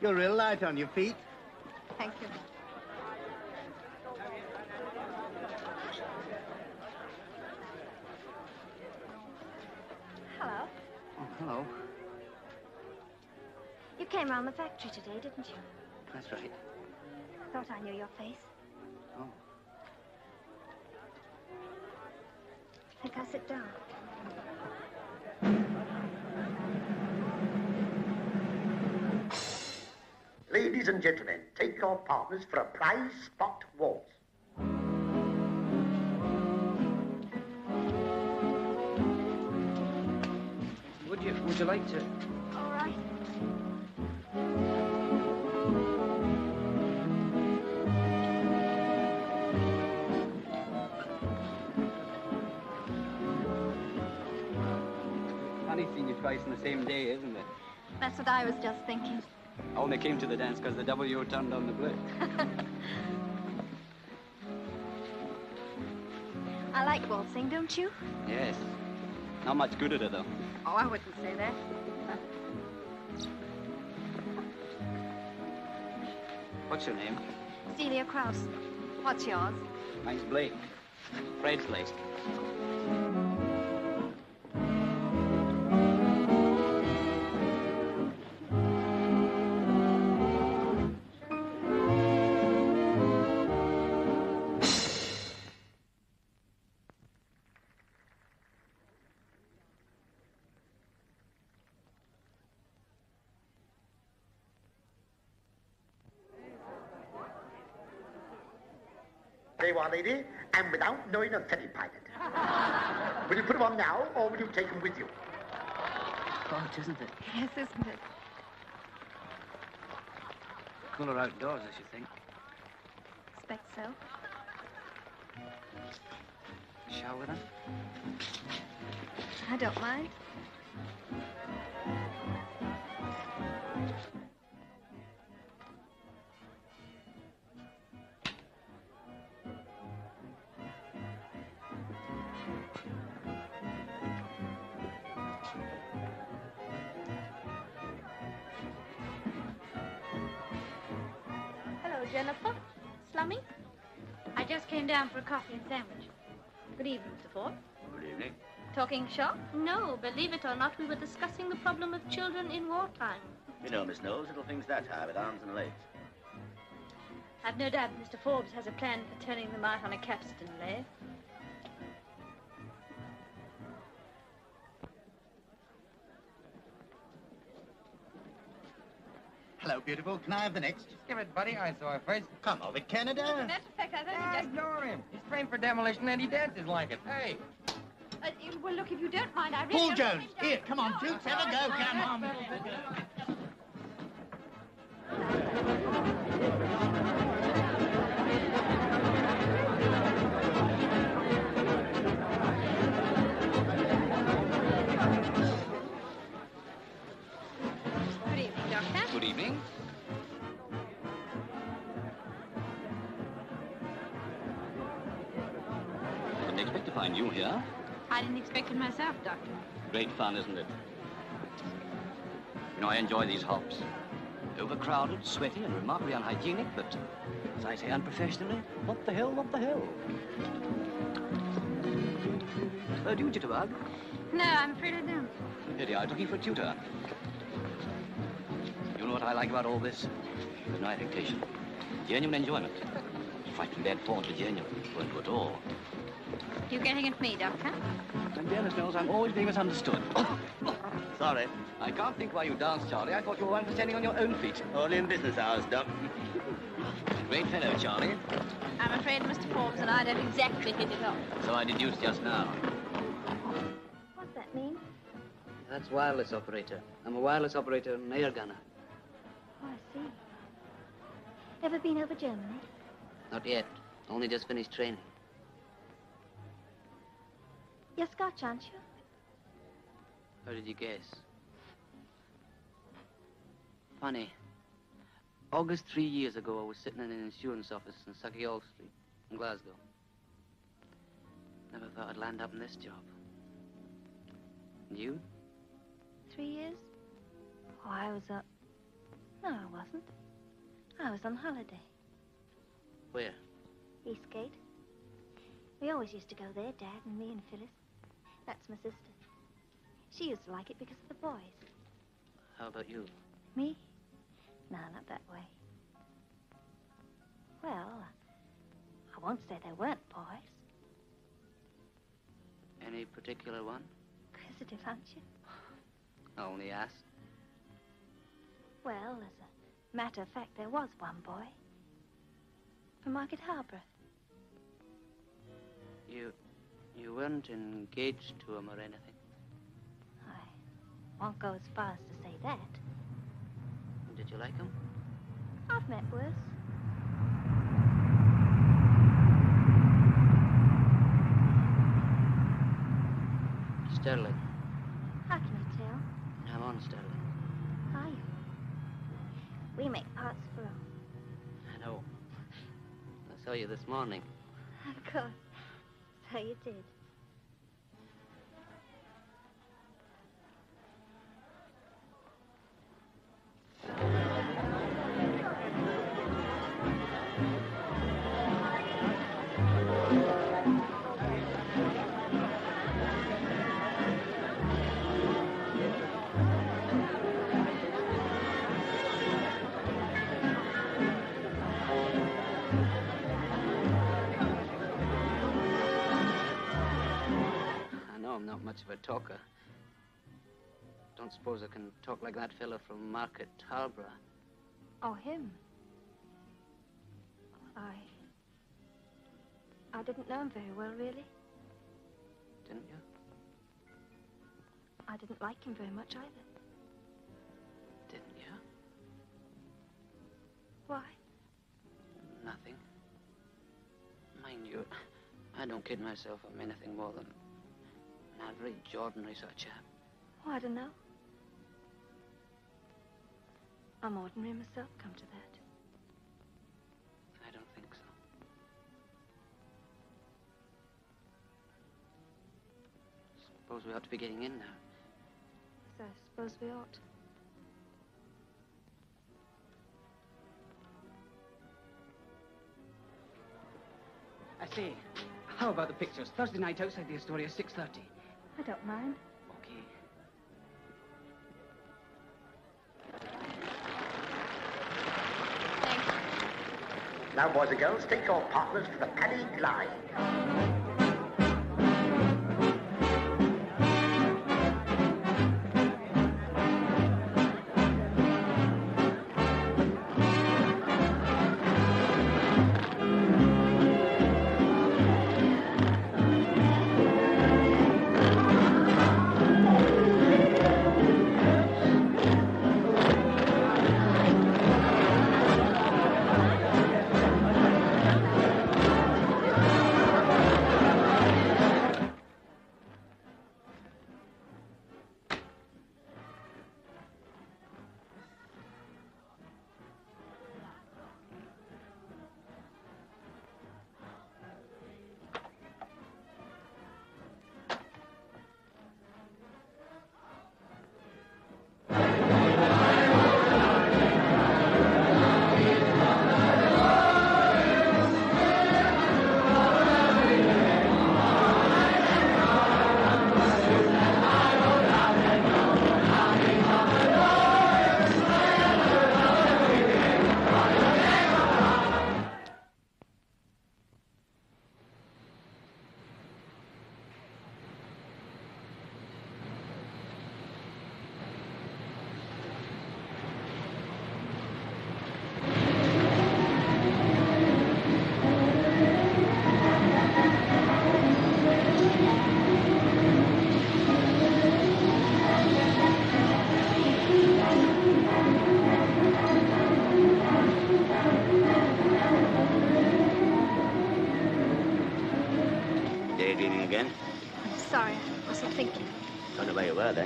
You're real light on your feet. Thank you. Hello. Oh, hello. You came round the factory today, didn't you? That's right. Thought I knew your face. Oh. I think I'll sit down. Ladies and gentlemen, take your partners for a prize spot waltz. Would you like to? All right. Funny seeing you twice on the same day, isn't it? That's what I was just thinking. I only came to the dance because the W turned on the blue. I like waltzing, don't you? Yes. Not much good at it, though. Oh, I wouldn't say that. What's your name? Celia Kraus. What's yours? Mine's Blake. Fred Blake. Lady, and without knowing a ferry pilot. Will you put him on now, or will you take him with you? Hot, isn't it? Yes, isn't it? Cooler outdoors, I should think. Expect so. Shower with her? I don't mind. Jennifer? Slummy? I just came down for a coffee and sandwich. Good evening, Mr. Ford. Good evening. Talking shop? No, believe it or not, we were discussing the problem of children in wartime. You know, Miss Knowles, little things that high with arms and legs. I've no doubt Mr. Forbes has a plan for turning them out on a capstan lathe. Hello, beautiful. Can I have the next? Just give it, buddy. I saw her first. Come over, Canada. As a matter of fact, I thought you just... Ignore him. He's framed for demolition and he dances like it. Hey. Well, look, if you don't mind, I really... Paul Jones. Here, come on, Jukes. Have a go. Come on. Good evening, Doctor. Good evening. Didn't expect to find you here. I didn't expect it myself, Doctor. Great fun, isn't it? You know, I enjoy these hops. Overcrowded, sweaty, and remarkably unhygienic, but as I say unprofessionally, what the hell, what the hell? Oh, do you jitterbug? No, I'm afraid I don't. Here you are, looking for a tutor. You know what I like about all this? There's no affectation. Genuine enjoyment. Frightfully bad form to genuine. Won't do at all. You getting at me, Doctor? My dear Miss Knowles, I'm always being misunderstood. Sorry. I can't think why you danced, Charlie. I thought you were one for standing on your own feet. Only in business hours, Doc. Great fellow, Charlie. I'm afraid Mr. Forbes and I don't exactly hit it off. So I deduced just now. What's that mean? That's wireless operator. I'm a wireless operator and air gunner. Oh, I see. Ever been over Germany? Not yet. Only just finished training. You're Scotch, aren't you? How did you guess? Funny. August 3 years ago, I was sitting in an insurance office in Suckiall Street in Glasgow. Never thought I'd land up in this job. And you? 3 years? Oh, I was up. No, I wasn't. I was on holiday. Where? Eastgate. We always used to go there, Dad and me and Phyllis. That's my sister. She used to like it because of the boys. How about you? Me? No, not that way. Well, I won't say they weren't boys. Any particular one? Inquisitive, aren't you? I only asked. Well, as a matter of fact, there was one boy. From Market Harborough. You weren't engaged to him or anything? I won't go as far as to say that. Did you like him? I've met worse. Sterling. How can you tell? I'm on Sterling. Are you? We make parts for him. I know. I saw you this morning. Of course. So you did. much of a talker. Don't suppose I can talk like that fella from Market Harborough. Oh, him? I didn't know him very well, really. Didn't you? I didn't like him very much either. Didn't you? Why? Nothing. Mind you, I don't kid myself. I'm anything more than an average, ordinary sort of chap. Oh, I don't know. I'm ordinary myself, come to that. I don't think so. Suppose we ought to be getting in now. Yes, I suppose we ought. I say, how about the pictures? Thursday night outside the Astoria, 6:30. I don't mind. Okay. Now, boys and girls, take your partners to the paddy glide.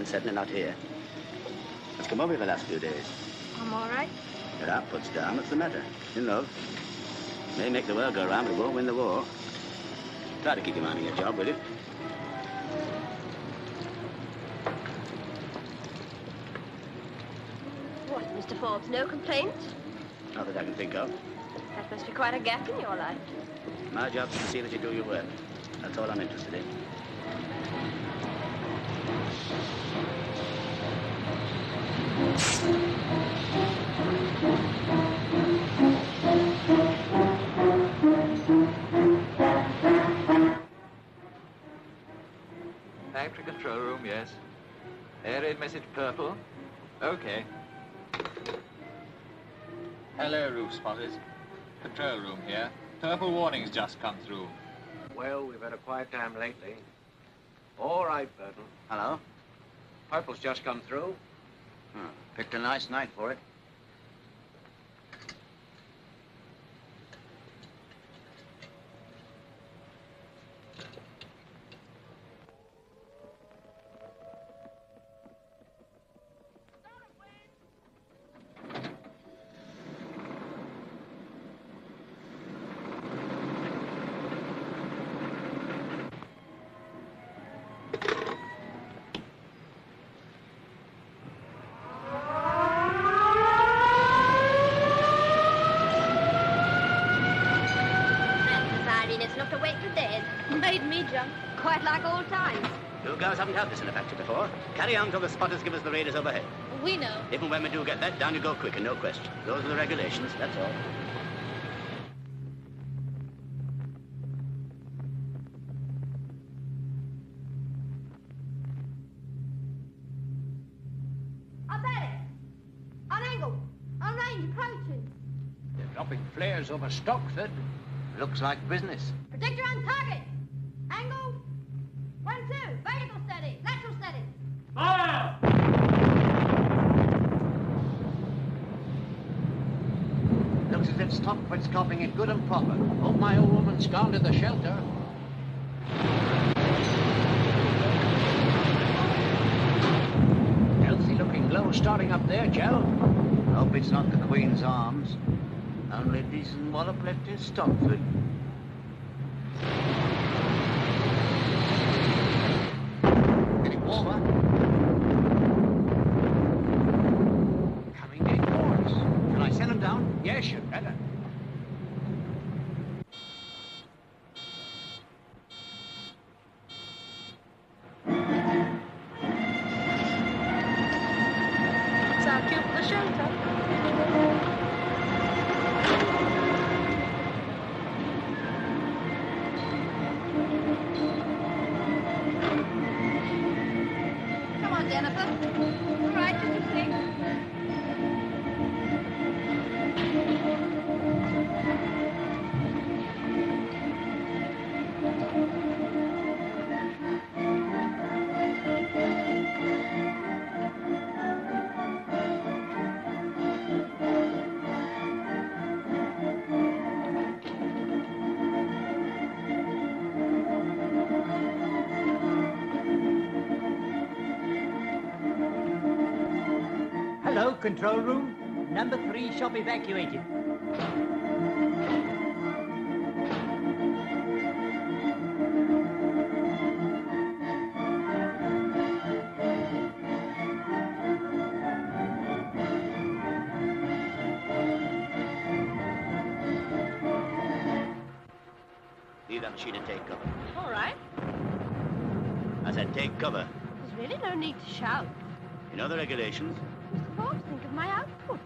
Certainly not here. What's come over the last few days? I'm all right. Your output's down. What's the matter? In love? May make the world go round, but won't win the war. Try to keep your mind on your job, will you? What, Mr. Forbes? No complaints? Not that I can think of. That must be quite a gap in your life. My job's to see that you do your work. That's all I'm interested in. Factory control room, yes. Air raid message purple. Okay. Hello, roof spotters. Control room here. Purple warning's just come through. Well, we've had a quiet time lately. All right, Burton. Hello. Purple's just come through. Hmm. Picked a nice night for it. Carry on until the spotters give us the raiders overhead. We know. If and when we do get that, down you go quick and no question. Those are the regulations, that's all. behind the coaches. They're dropping flares over Stockford. Looks like business. Projector on target. Angle 1-2. Vertical steady. Lateral steady. Fire! Looks as if Stockford's copying it good and proper. Hope my old woman's gone to the shelter. Elsie looking low starting up there, Joe. Hope it's not the Queen's Arms. Only decent wallop left is Stockford. Getting warmer. Coming in towards. Shall I send him down? Yes, you'd better. Control room, number 3 shall be evacuated. Leave that machine and take cover. All right. I said take cover. There's really no need to shout. You know the regulations. Think of my output.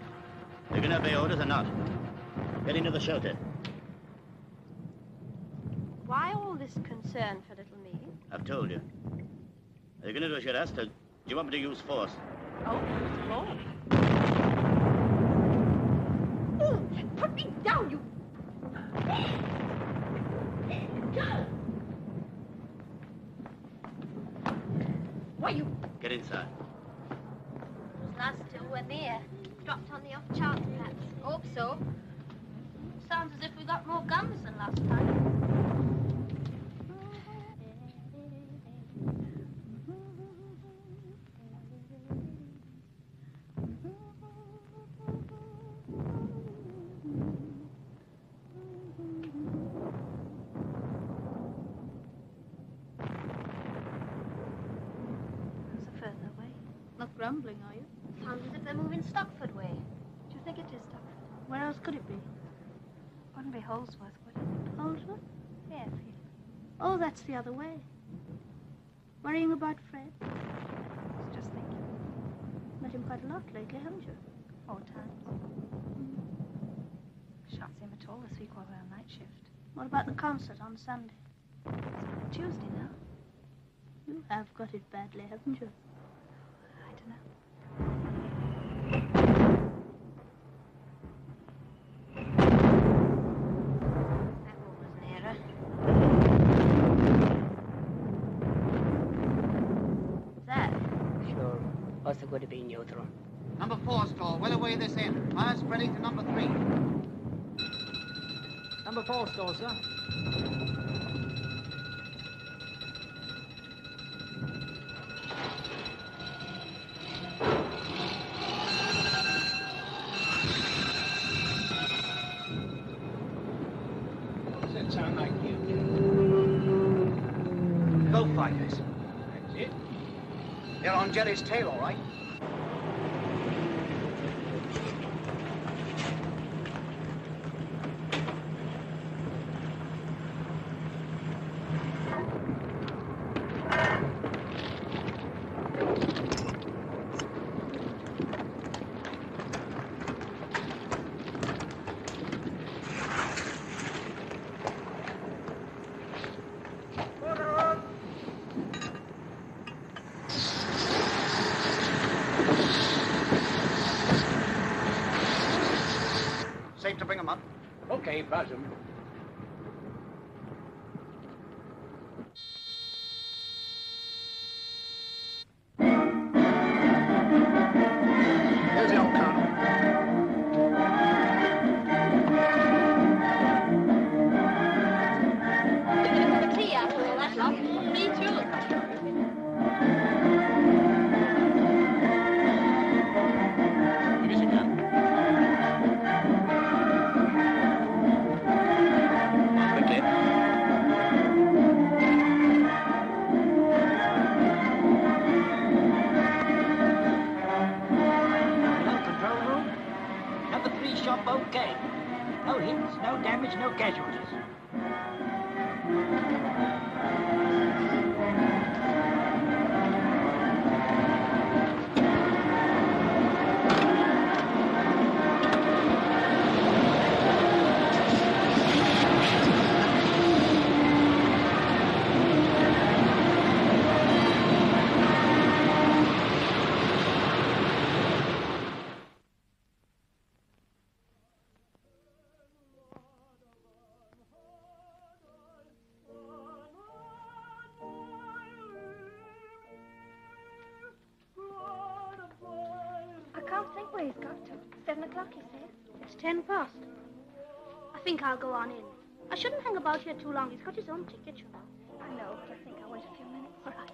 You're going to obey orders or not? Get into the shelter. Why all this concern for little me? I've told you. Are you going to do as you're asked, or do you want me to use force? Oh, Lord. Oh, put me down, you... Go! Why, you... Get inside. Last till we're there. Dropped on the off chance, perhaps. Hope so. Sounds as if we got more guns than last time. There's a further way. Not grumbling, are you? They're moving Stockford way. Do you think it is Stockford? Where else could it be? Wouldn't be Holdsworth, would it? Holdsworth? Yes. Oh, that's the other way. Worrying about Fred? I was just thinking. Met him quite a lot lately, haven't you? 4 times. Shan't see him at all this week while we're on night shift. What about the concert on Sunday? It's Tuesday now. You have got it badly, haven't you? I don't know. Would have been neutral. Number 4 stall, well away this end. Fire spreading to number 3. Number 4 stall, sir. What does that sound like you do? Go fighters. That's it. You're on Jerry's tail, all right? can't buzz them. I'll go on in. I shouldn't hang about here too long. He's got his own ticket, you know. I know, but I think I'll wait a few minutes. All right.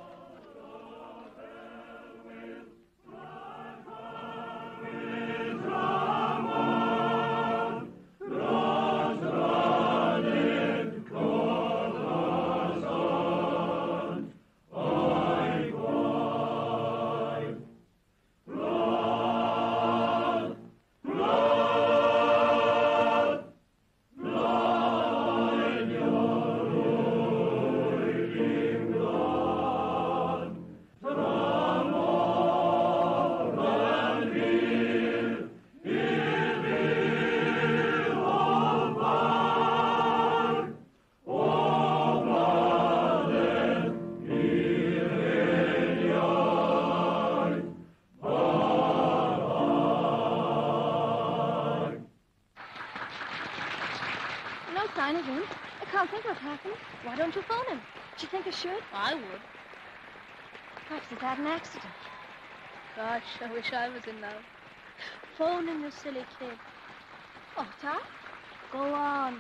Why don't you phone him? Do you think I should? I would. Perhaps he's had an accident. Gosh, I wish I was in love. Phone him, you silly kid. Oh, Tom? Go on.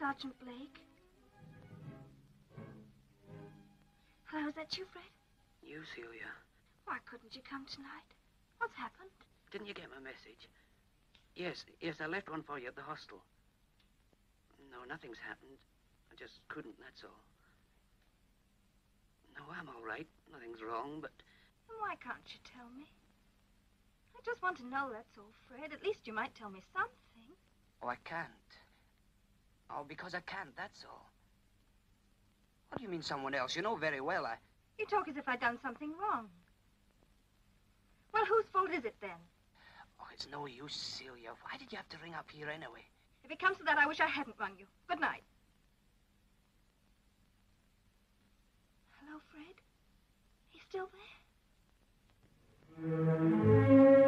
Sergeant Blake. Hello, is that you, Fred? You, Celia. Why couldn't you come tonight? What's happened? Didn't you get my message? Yes, I left one for you at the hostel. No, nothing's happened. I just couldn't, that's all. No, I'm all right. Nothing's wrong, but... Then why can't you tell me? I just want to know, that's all, Fred. At least you might tell me something. Oh, I can't. Oh, because I can't, that's all. What do you mean, someone else? You know very well I... You talk as if I'd done something wrong. Well, whose fault is it, then? Oh, it's no use, Celia. Why did you have to ring up here anyway? If it comes to that, I wish I hadn't rung you. Good night. Hello, Fred? He's still there?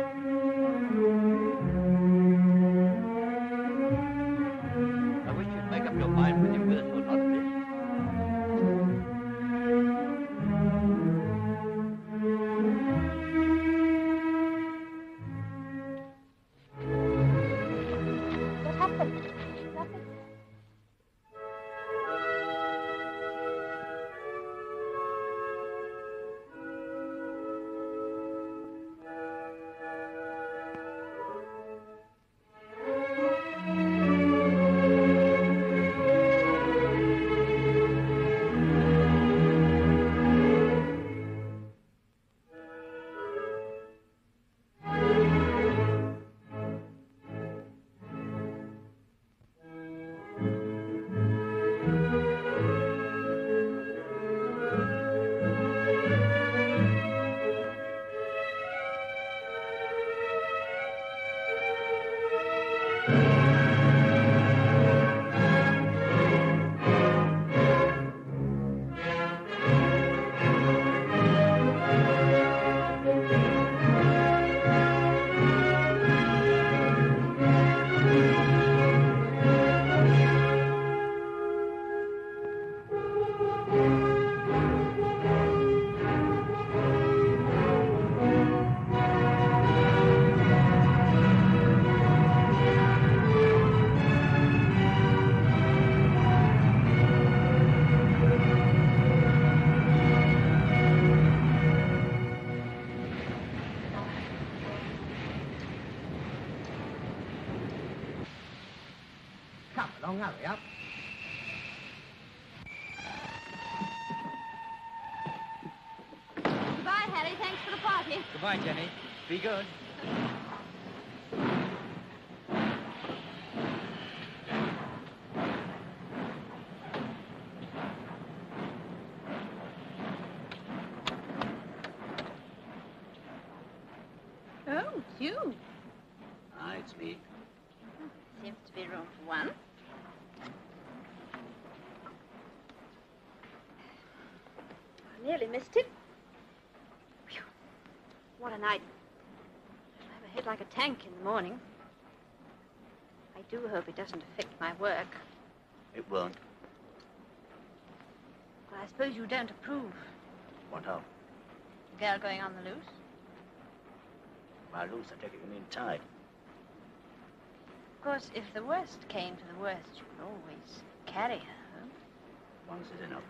Hurry up. Goodbye, Harry. Thanks for the party. Goodbye, Jenny. Be good. Oh, it's you. Ah, it's me. Seems to be room for one. Nearly missed it. Phew. What a night. I have a head like a tank in the morning. I do hope it doesn't affect my work. It won't. Well, I suppose you don't approve. What of? The girl going on the loose. By loose, I take it you mean tied. Of course, if the worst came to the worst, you could always carry her home. Once is enough.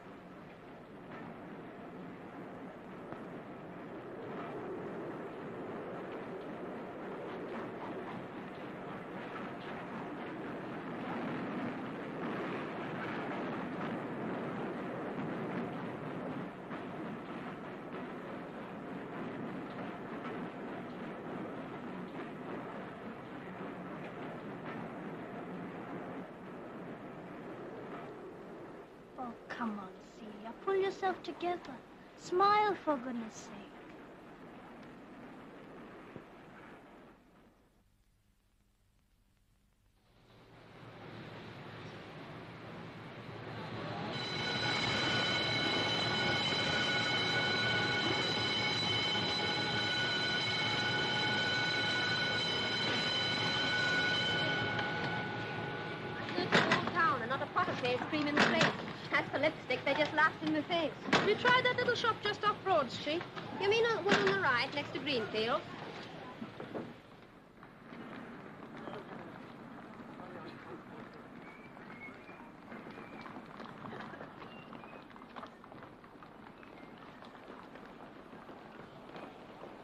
Come on, Celia. Pull yourself together. Smile, for goodness sake. You tried that little shop just off Broad Street? You mean the one on the right, next to Greenfield?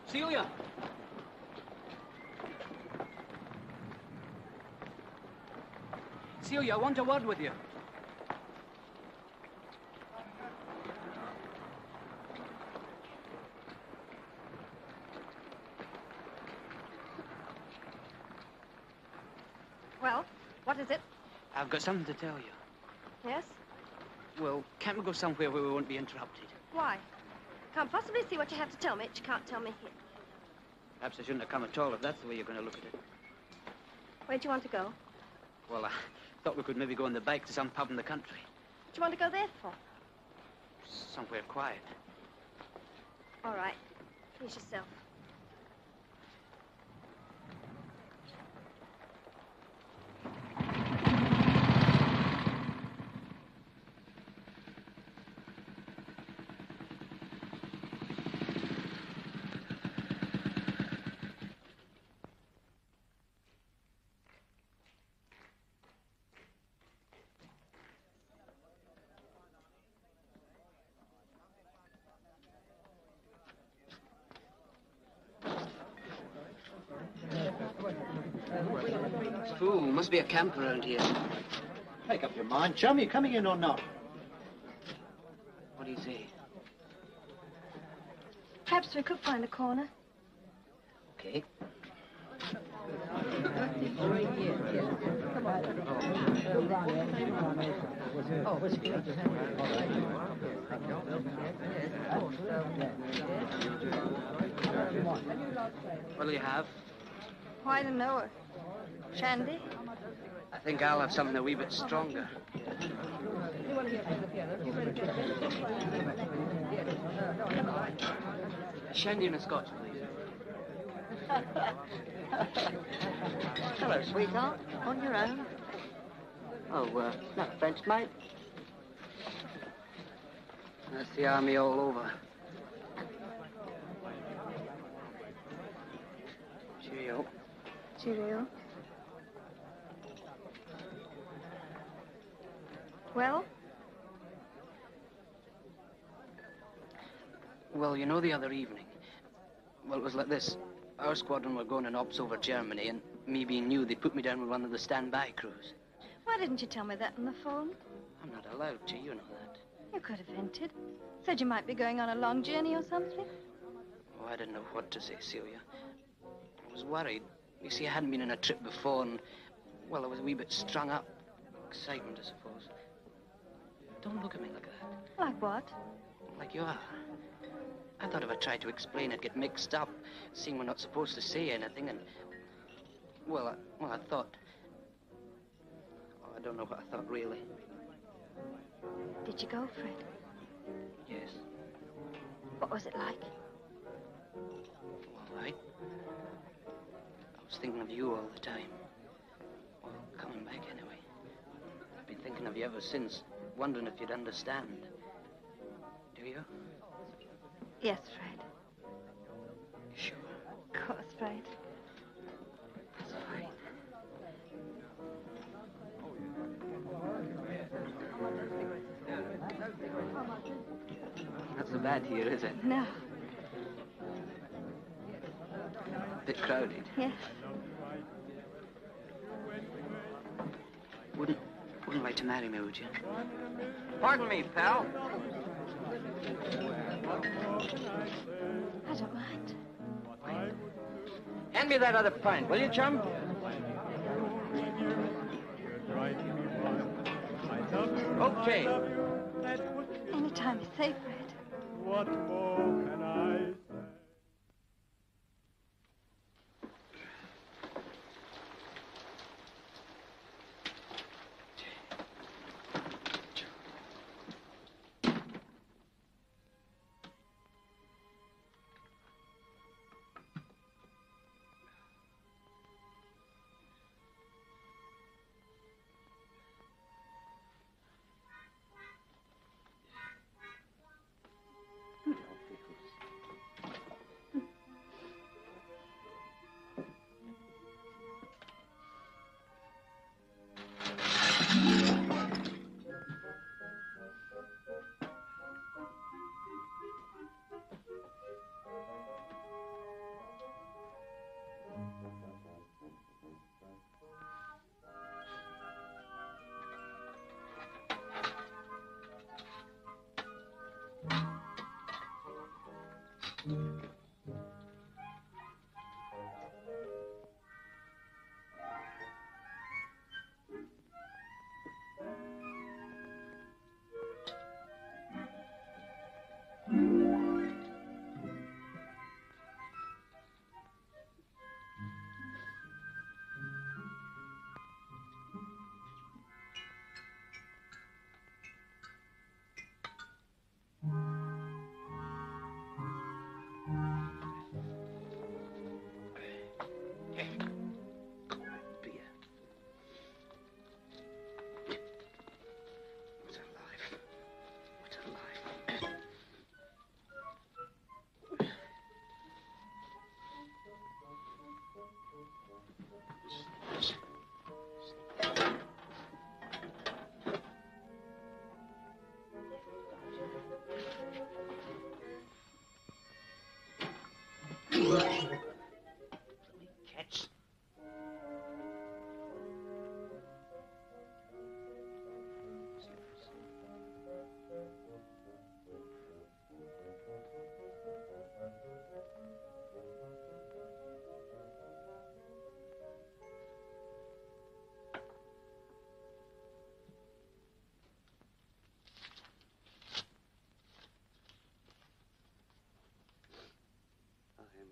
Celia! Celia, I want a word with you. I've got something to tell you. Yes? Well, can't we go somewhere where we won't be interrupted? Why? Can't possibly see what you have to tell me, but you can't tell me here. Perhaps I shouldn't have come at all, if that's the way you're going to look at it. Where do you want to go? Well, I thought we could maybe go on the bike to some pub in the country. What do you want to go there for? Somewhere quiet. All right. Please yourself. Fool, must be a camp around here. Make up your mind, chum. Are you coming in or not? What do you say? Perhaps we could find a corner. Okay. What'll you have? Why, I don't know. Shandy? I think I'll have something a wee bit stronger. Shandy and a scotch, please. Hello, sweetheart. On your own? Oh, not French, mate. That's the army all over. Cheerio. Cheerio. Well? Well, you know, the other evening, well, it was like this. Our squadron were going in ops over Germany, and me being new, they put me down with one of the standby crews. Why didn't you tell me that on the phone? I'm not allowed to, you know that. You could have hinted. Said you might be going on a long journey or something. Oh, I didn't know what to say, Celia. I was worried. You see, I hadn't been on a trip before, and, well, I was a wee bit strung up. Excitement, I suppose. Don't look at me like that. Like what? Like you are. I thought if I tried to explain, I'd get mixed up, seeing we're not supposed to say anything, and, well, I thought... Oh, I don't know what I thought, really. Did you go, Fred? Yes. What was it like? All right. I was thinking of you all the time. Well, coming back anyway. I've been thinking of you ever since, wondering if you'd understand. Do you? Yes, Fred. Sure. Of course, Fred. That's fine. Not so bad here, is it? No. A bit crowded. Yes. Wouldn't like to marry me, would you? Pardon me, pal. I don't mind. Mind? Hand me that other pint, will you, chum? Okay. Any time is safe, Fred. What more can I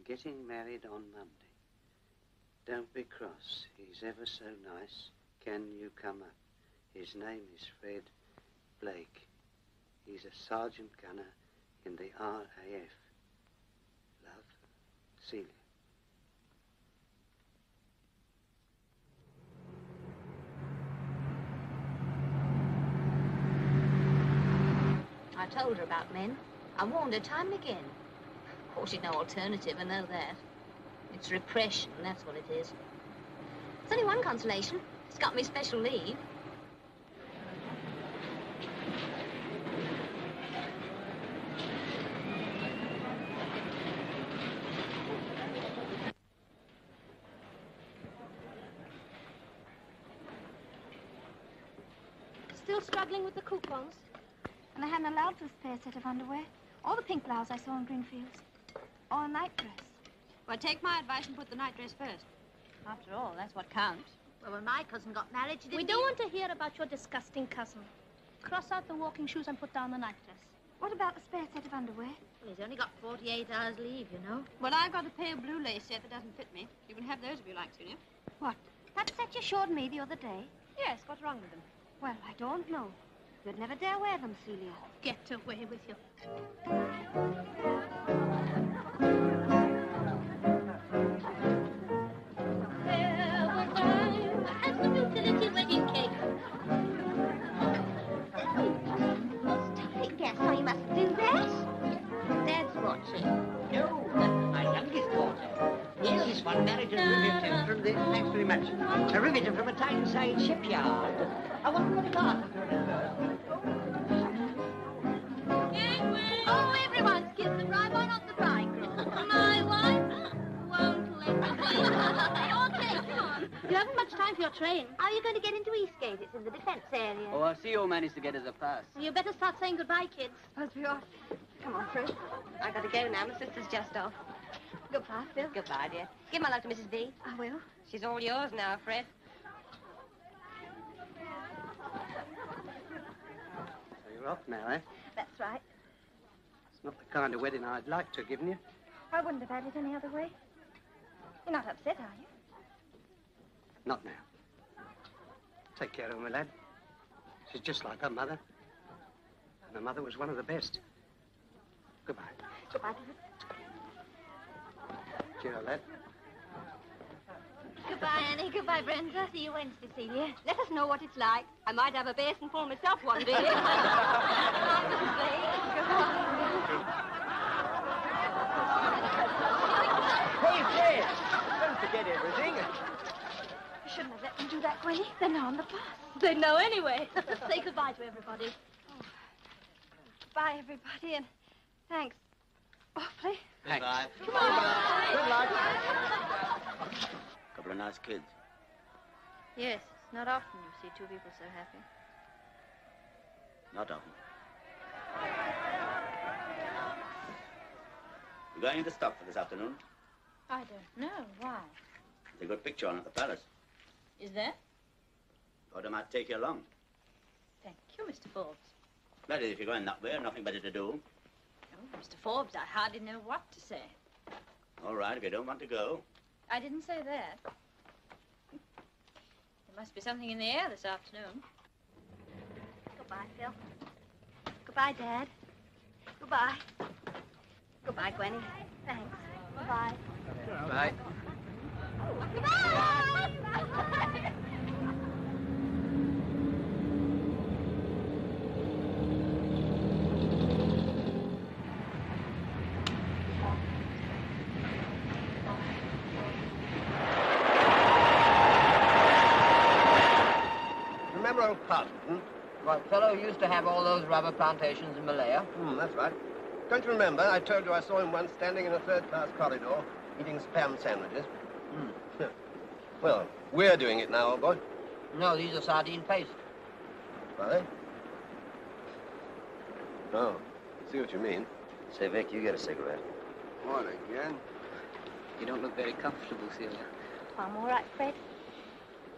Getting married on Monday. Don't be cross. He's ever so nice. Can you come up? His name is Fred Blake. He's a sergeant gunner in the RAF. Love, Celia. I told her about men. I warned her time and again. Of course, she'd no alternative, I know that. It's repression, that's what it is. There's only one consolation. It's got me special leave. Still struggling with the coupons? And I hadn't allowed for a spare set of underwear. All the pink blouse I saw in Greenfields. Or a nightdress. Well, take my advice and put the nightdress first. After all, that's what counts. Well, when my cousin got married, she didn't... We don't want to hear about your disgusting cousin. Cross out the walking shoes and put down the nightdress. What about the spare set of underwear? Well, he's only got 48 hours leave, you know. Well, I've got a pale blue lace set that doesn't fit me. You can have those if you like, Celia. What? That set you showed me the other day? Yes, what's wrong with them? Well, I don't know. You'd never dare wear them, Celia. Get away with you. There was time I had some utility wedding cake. Oh, stop it, Gaston. You mustn't do that. Dad's watching. No, that's my youngest daughter. Yes, this one married a riveter from the... Thanks very much. A riveter from a Tyneside shipyard. I want to put it on. Oh, everyone's kissed the bride. Why not the bridegroom? My wife won't let me wait. They all take on. You haven't much time for your train. How are you going to get into Eastgate? It's in the defence area. Oh, I see you all managed to get us a pass. Well, you better start saying goodbye, kids. Suppose we're off. Come on, Fred. I've got to go now. My sister's just off. Goodbye, Phil. Goodbye, dear. Give my love to Mrs. B. I will. She's all yours now, Fred. So you're off now, eh? That's right. Not the kind of wedding I'd like to have given you. I wouldn't have had it any other way. You're not upset, are you? Not now. Take care of her, my lad. She's just like her mother. And her mother was one of the best. Goodbye. Goodbye, dear. Cheerio, lad. Goodbye, Annie. Goodbye, Brenda. See you Wednesday, Celia. Let us know what it's like. I might have a basin full myself one day. Hey, Fred! Don't forget everything. You shouldn't have let them do that, Gwenny. They're now on the bus. They know anyway. Say goodbye to everybody. Oh. Goodbye, everybody, and thanks. Awfully. Thanks. Goodbye. Goodbye. Good luck. Couple of nice kids. Yes, it's not often you see two people so happy. Not often. We're going into Stockford this afternoon. I don't know. Why? There's a good picture on at the palace. Is there? Thought I might take you along. Thank you, Mr. Forbes. That is, if you're going that way, nothing better to do. Oh, Mr. Forbes, I hardly know what to say. All right, if you don't want to go. I didn't say that. There must be something in the air this afternoon. Goodbye, Phil. Goodbye, Dad. Goodbye. Goodbye, Gwenny. Thanks. Bye. Bye. Bye. Bye. Remember old Partington? What fellow used to have all those rubber plantations in Malaya? Hmm, that's right. Don't you remember? I told you I saw him once standing in a third-class corridor, eating spam sandwiches. Mm. Well, we're doing it now, old boy. No, these are sardine paste. Are they? Oh, see what you mean. Say, Vic, you get a cigarette. Morning, Jan. You don't look very comfortable, Celia. Oh, I'm all right, Fred.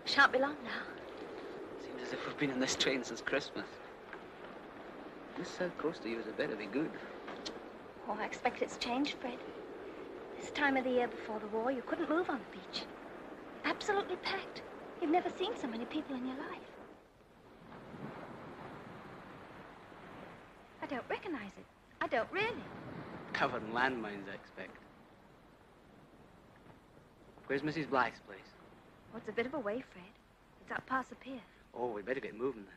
I shan't be long now. It seems as if we've been on this train since Christmas. This south coast of yours had better be good. Oh, I expect it's changed, Fred. This time of the year before the war, you couldn't move on the beach. Absolutely packed. You've never seen so many people in your life. I don't recognize it. I don't really. Covered in landmines, I expect. Where's Mrs. Blythe's place? Well, it's a bit of a way, Fred. It's up past the pier. Oh, we better get moving then.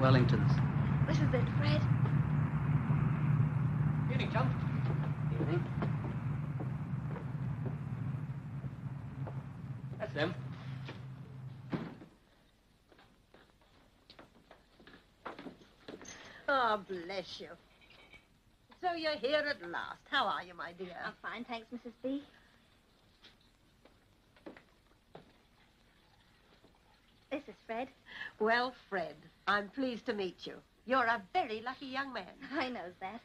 Wellington's. This is it, Fred. Evening, Tom. Evening. That's them. Oh, bless you. So you're here at last. How are you, my dear? I'm fine, thanks, Mrs. B. This is Fred. Well, Fred, I'm pleased to meet you. You're a very lucky young man. I knows that.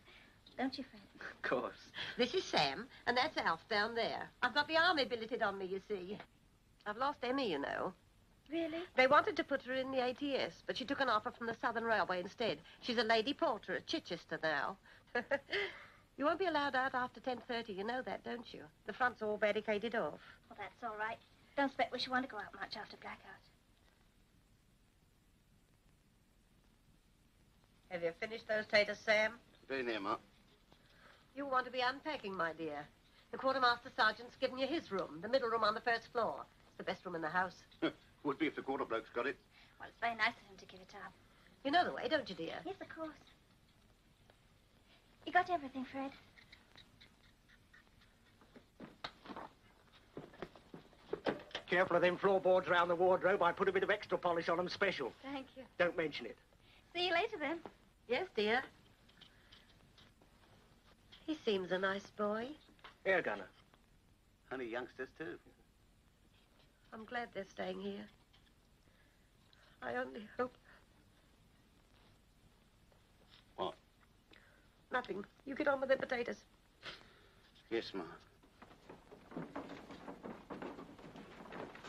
Don't you, Fred? Of course. This is Sam, and that's Alf down there. I've got the army billeted on me, you see. I've lost Emmy, you know. Really? They wanted to put her in the ATS, but she took an offer from the Southern Railway instead. She's a lady porter at Chichester now. You won't be allowed out after 10:30. You know that, don't you? The front's all barricaded off. Well, that's all right. Don't expect we should want to go out much after blackout. Have you finished those taters, Sam? Very near, Ma. You want to be unpacking, my dear. The quartermaster sergeant's given you his room, the middle room on the first floor. It's the best room in the house. Would be if the quarter bloke's got it. Well, it's very nice of him to give it up. You know the way, don't you, dear? Yes, of course. You got everything, Fred? Careful of them floorboards round the wardrobe. I put a bit of extra polish on them special. Thank you. Don't mention it. See you later, then. Yes, dear. He seems a nice boy. Air gunner. Honey, youngsters, too. I'm glad they're staying here. I only hope... What? Nothing. You get on with the potatoes. Yes, Ma.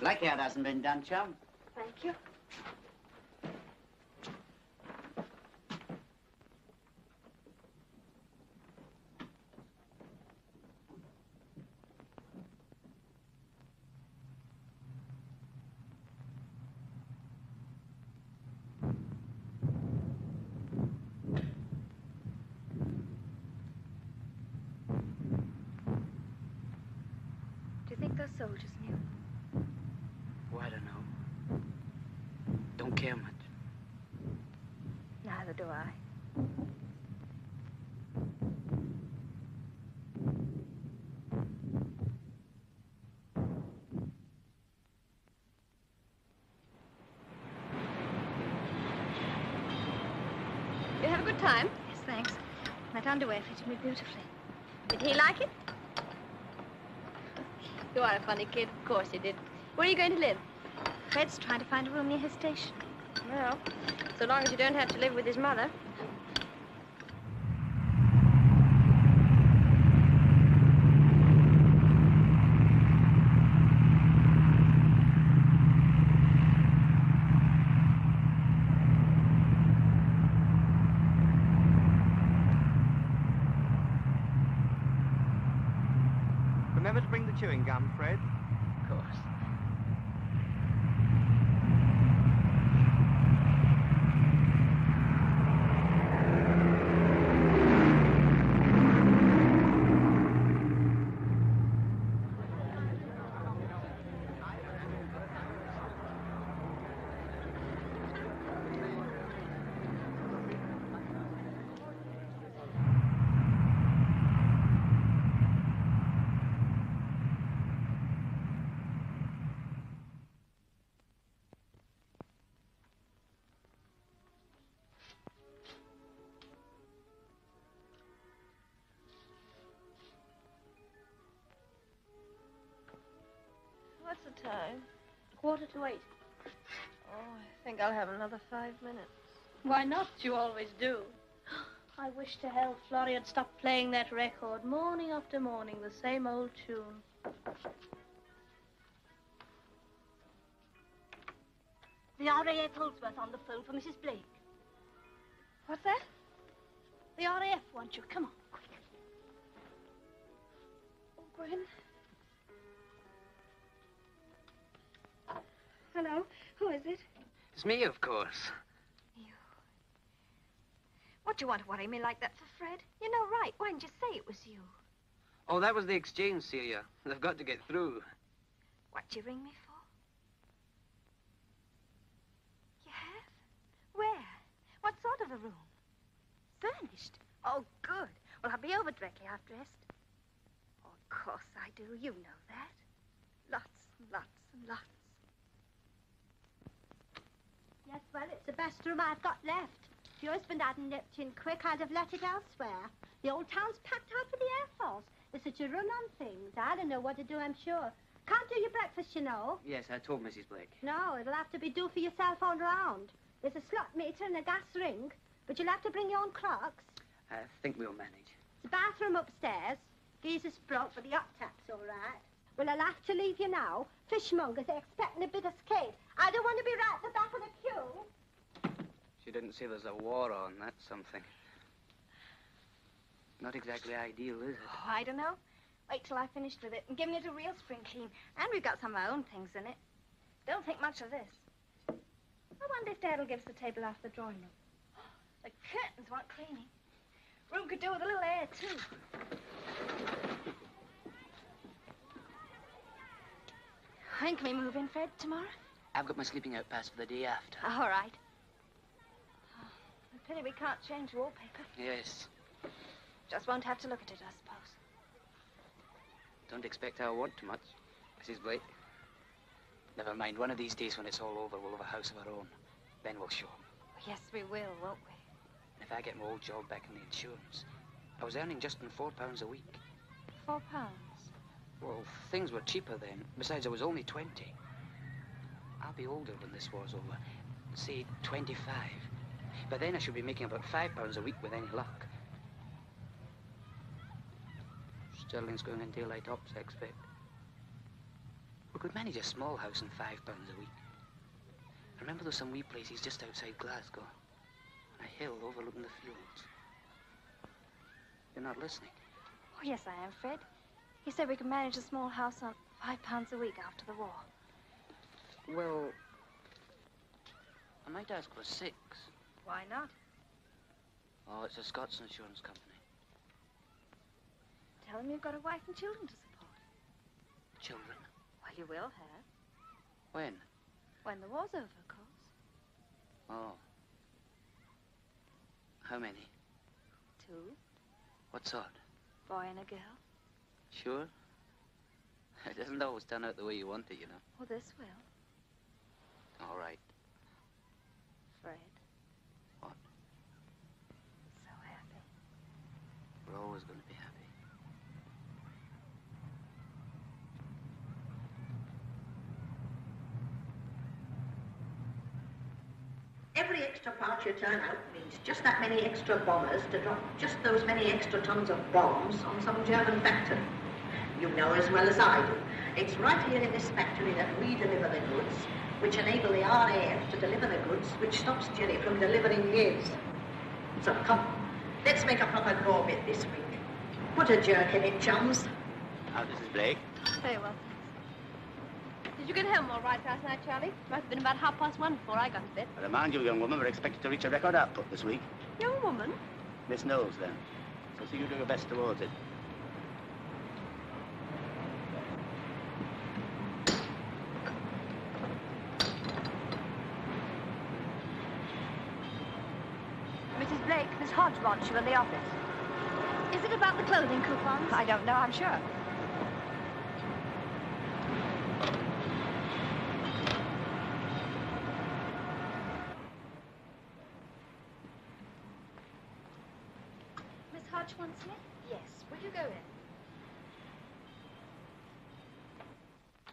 Blackout hasn't been done, chum. Thank you. Soldiers knew. Oh, I don't know. Don't care much. Neither do I. You have a good time? Yes, thanks. That underwear fitted me beautifully. Did he like it? You are a funny kid. Of course you did. Where are you going to live? Fred's trying to find a room near his station. Well, so long as you don't have to live with his mother. Chewing gum, Fred? Of course. What's the time? 7:45. Oh, I think I'll have another 5 minutes. Why not? You always do. I wish to hell Florrie had stopped playing that record. Morning after morning, the same old tune. The RAF Holdsworth on the phone for Mrs. Blake. What's that? The RAF wants you. Come on, quick. Oh, Gwen. Hello. Who is it? It's me, of course. You. What do you want to worry me like that for, Fred? You know, right. Why didn't you say it was you? Oh, that was the exchange, Celia. They've got to get through. What'd you ring me for? What sort of a room? Furnished? Oh, good. Well, I'll be over directly after dressed. Oh, of course I do. You know that. Lots and lots and lots. Yes, well, it's the best room I've got left. If your husband hadn't nipped in quick, I'd have let it elsewhere. The old town's packed out for the Air Force. There's such a run on things. I don't know what to do, I'm sure. Can't do your breakfast, you know. Yes, I told Mrs. Blake. No, it'll have to be do for yourself all round. There's a slot meter and a gas ring, but you'll have to bring your own clocks. I think we'll manage. It's a bathroom upstairs. Geezer's broke, but the hot tap's all right. Well, I'll have to leave you now. Fishmongers are expecting a bit of skate. I don't want to be right at the back of the queue. She didn't see there's a war on, that's something. Not exactly ideal, is it? Oh, I don't know. Wait till I finished with it and given it a real spring clean. And we've got some of our own things in it. Don't think much of this. I wonder if Dad'll give us the table off the drawing room. The curtains want cleaning. Room could do with a little air, too. When can we move in, Fred? Tomorrow? I've got my sleeping out pass for the day after. Oh, all right. Oh, a pity we can't change the wallpaper. Yes. Just won't have to look at it, I suppose. Don't expect I'll want too much, Mrs. Blake. Never mind, one of these days when it's all over, we'll have a house of our own. Then we'll show 'em. Yes, we will, won't we? And if I get my old job back in the insurance, I was earning just in £4 a week. £4? Well, things were cheaper then. Besides, I was only 20. I'll be older when this war's over. Say, 25. But then I should be making about £5 a week with any luck. Sterling's going in daylight ops, I expect. We could manage a small house in £5 a week. I remember there's some wee places just outside Glasgow, on a hill overlooking the fields. You're not listening? Oh, yes, I am, Fred. He said we could manage a small house on £5 a week after the war. Well, I might ask for 6. Why not? Oh, it's a Scots insurance company. Tell him you've got a wife and children to support. Children? You will have. When? When the war's over, of course. Oh. How many? 2. What sort? Boy and a girl. Sure? It doesn't always turn out the way you want it, you know. Well, this will. All right. Fred. What? So happy. We're always going to be happy. Every extra party turnout means just that many extra bombers to drop just those many extra tons of bombs on some German factory. You know as well as I do, it's right here in this factory that we deliver the goods, which enable the RAF to deliver the goods, which stops Jenny from delivering his. So come, let's make a proper draw bit this week. Put a jerk in it, chums. Now, Mrs. Blake. Very well, thanks. Did you get home all right last night, Charlie? Must have been about 1:30 before I got to bed. I remind you, young woman, we're expected to reach a record output this week. Young woman? Miss Knowles, then. So see you do your best towards it. Mrs. Blake, Miss Hodge wants you in the office. Is it about the clothing coupons? I don't know, I'm sure. Wants me? Yes. Will you go in?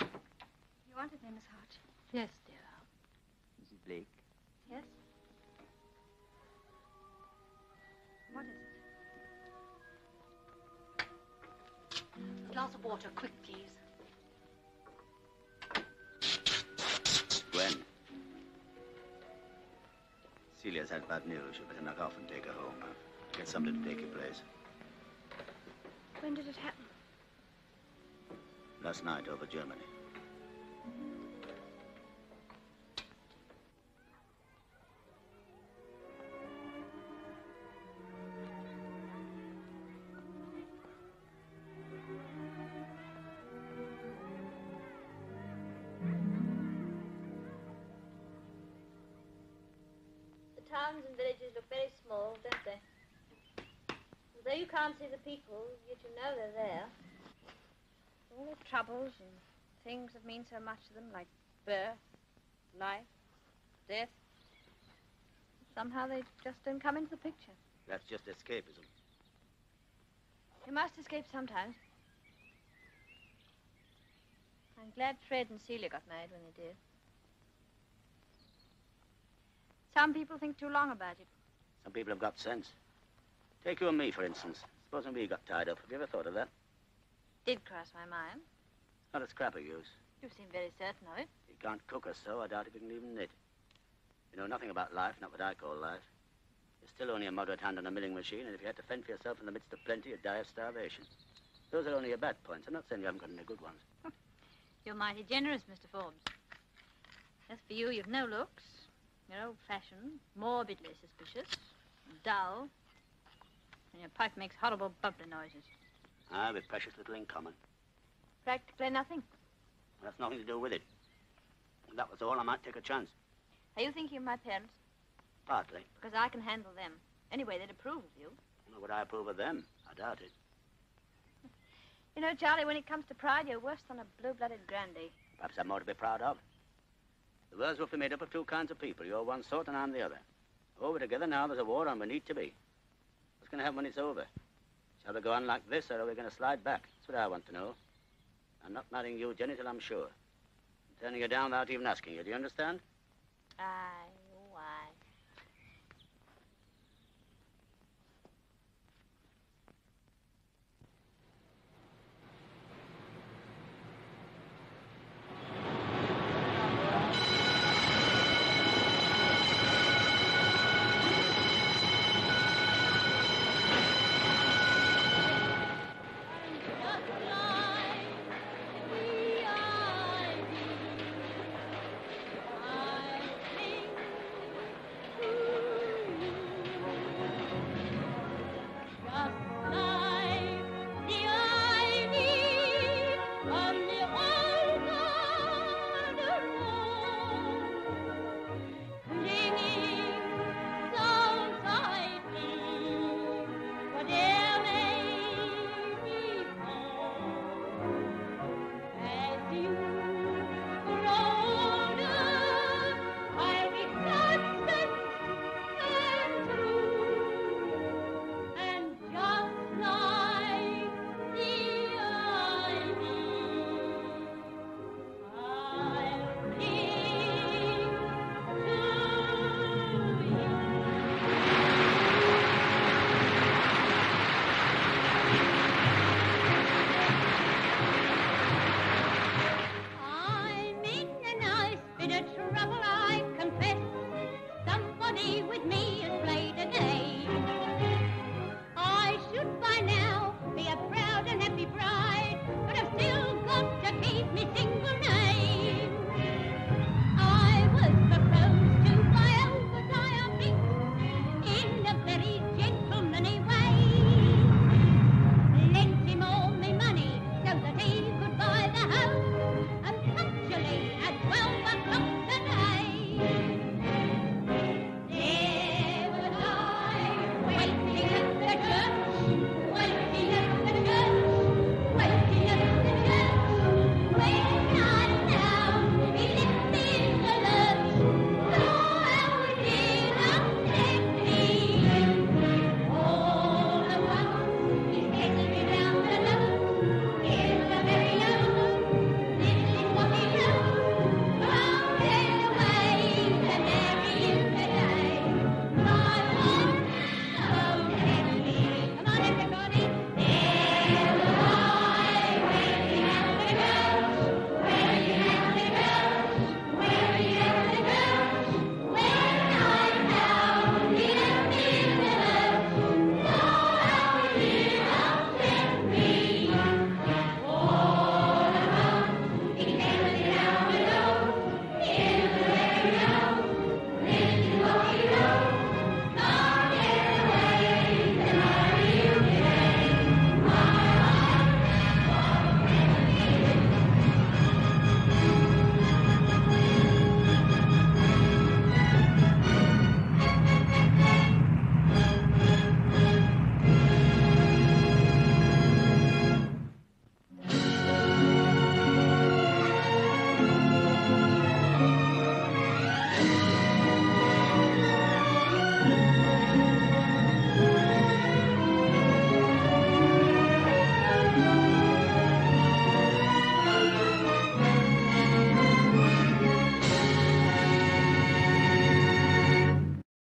You wanted me, Miss Hodge? Yes, dear. Mrs. Blake? Yes? What is it? A glass of water, quick, please. Gwen, Celia's had bad news. You'd better knock off and take her home. Get somebody to take your place. When did it happen? Last night over Germany. Towns and villages look very small, don't they? And though you can't see the people, yet you know they're there. All the troubles and things that mean so much to them, like birth, life, death, somehow they just don't come into the picture. That's just escapism. You must escape sometimes. I'm glad Fred and Celia got married when they did. Some people think too long about it. Some people have got sense. Take you and me, for instance. Supposing we got tied up. Have you ever thought of that? Did cross my mind. Not a scrap of use. You seem very certain of it. He can't cook us, so I doubt if he can even knit. You know nothing about life, not what I call life. You're still only a moderate hand on a milling machine, and if you had to fend for yourself in the midst of plenty, you'd die of starvation. Those are only your bad points. I'm not saying you haven't got any good ones. You're mighty generous, Mr. Forbes. As for you, you've no looks. You're old-fashioned, morbidly suspicious, dull, and your pipe makes horrible bubbly noises. Ah, we've precious little in common. Practically nothing. Well, that's nothing to do with it. If that was all, I might take a chance. Are you thinking of my parents? Partly. Because I can handle them. Anyway, they'd approve of you. Well, would I approve of them? I doubt it. You know, Charlie, when it comes to pride, you're worse than a blue-blooded grandee. Perhaps I've more to be proud of. The world's roughly made up of two kinds of people. You're one sort and I'm the other. Over together now, there's a war on. We need to be. What's going to happen when it's over? Shall we go on like this, or are we going to slide back? That's what I want to know. I'm not marrying you, Jenny, till I'm sure. I'm turning you down without even asking you. Do you understand? I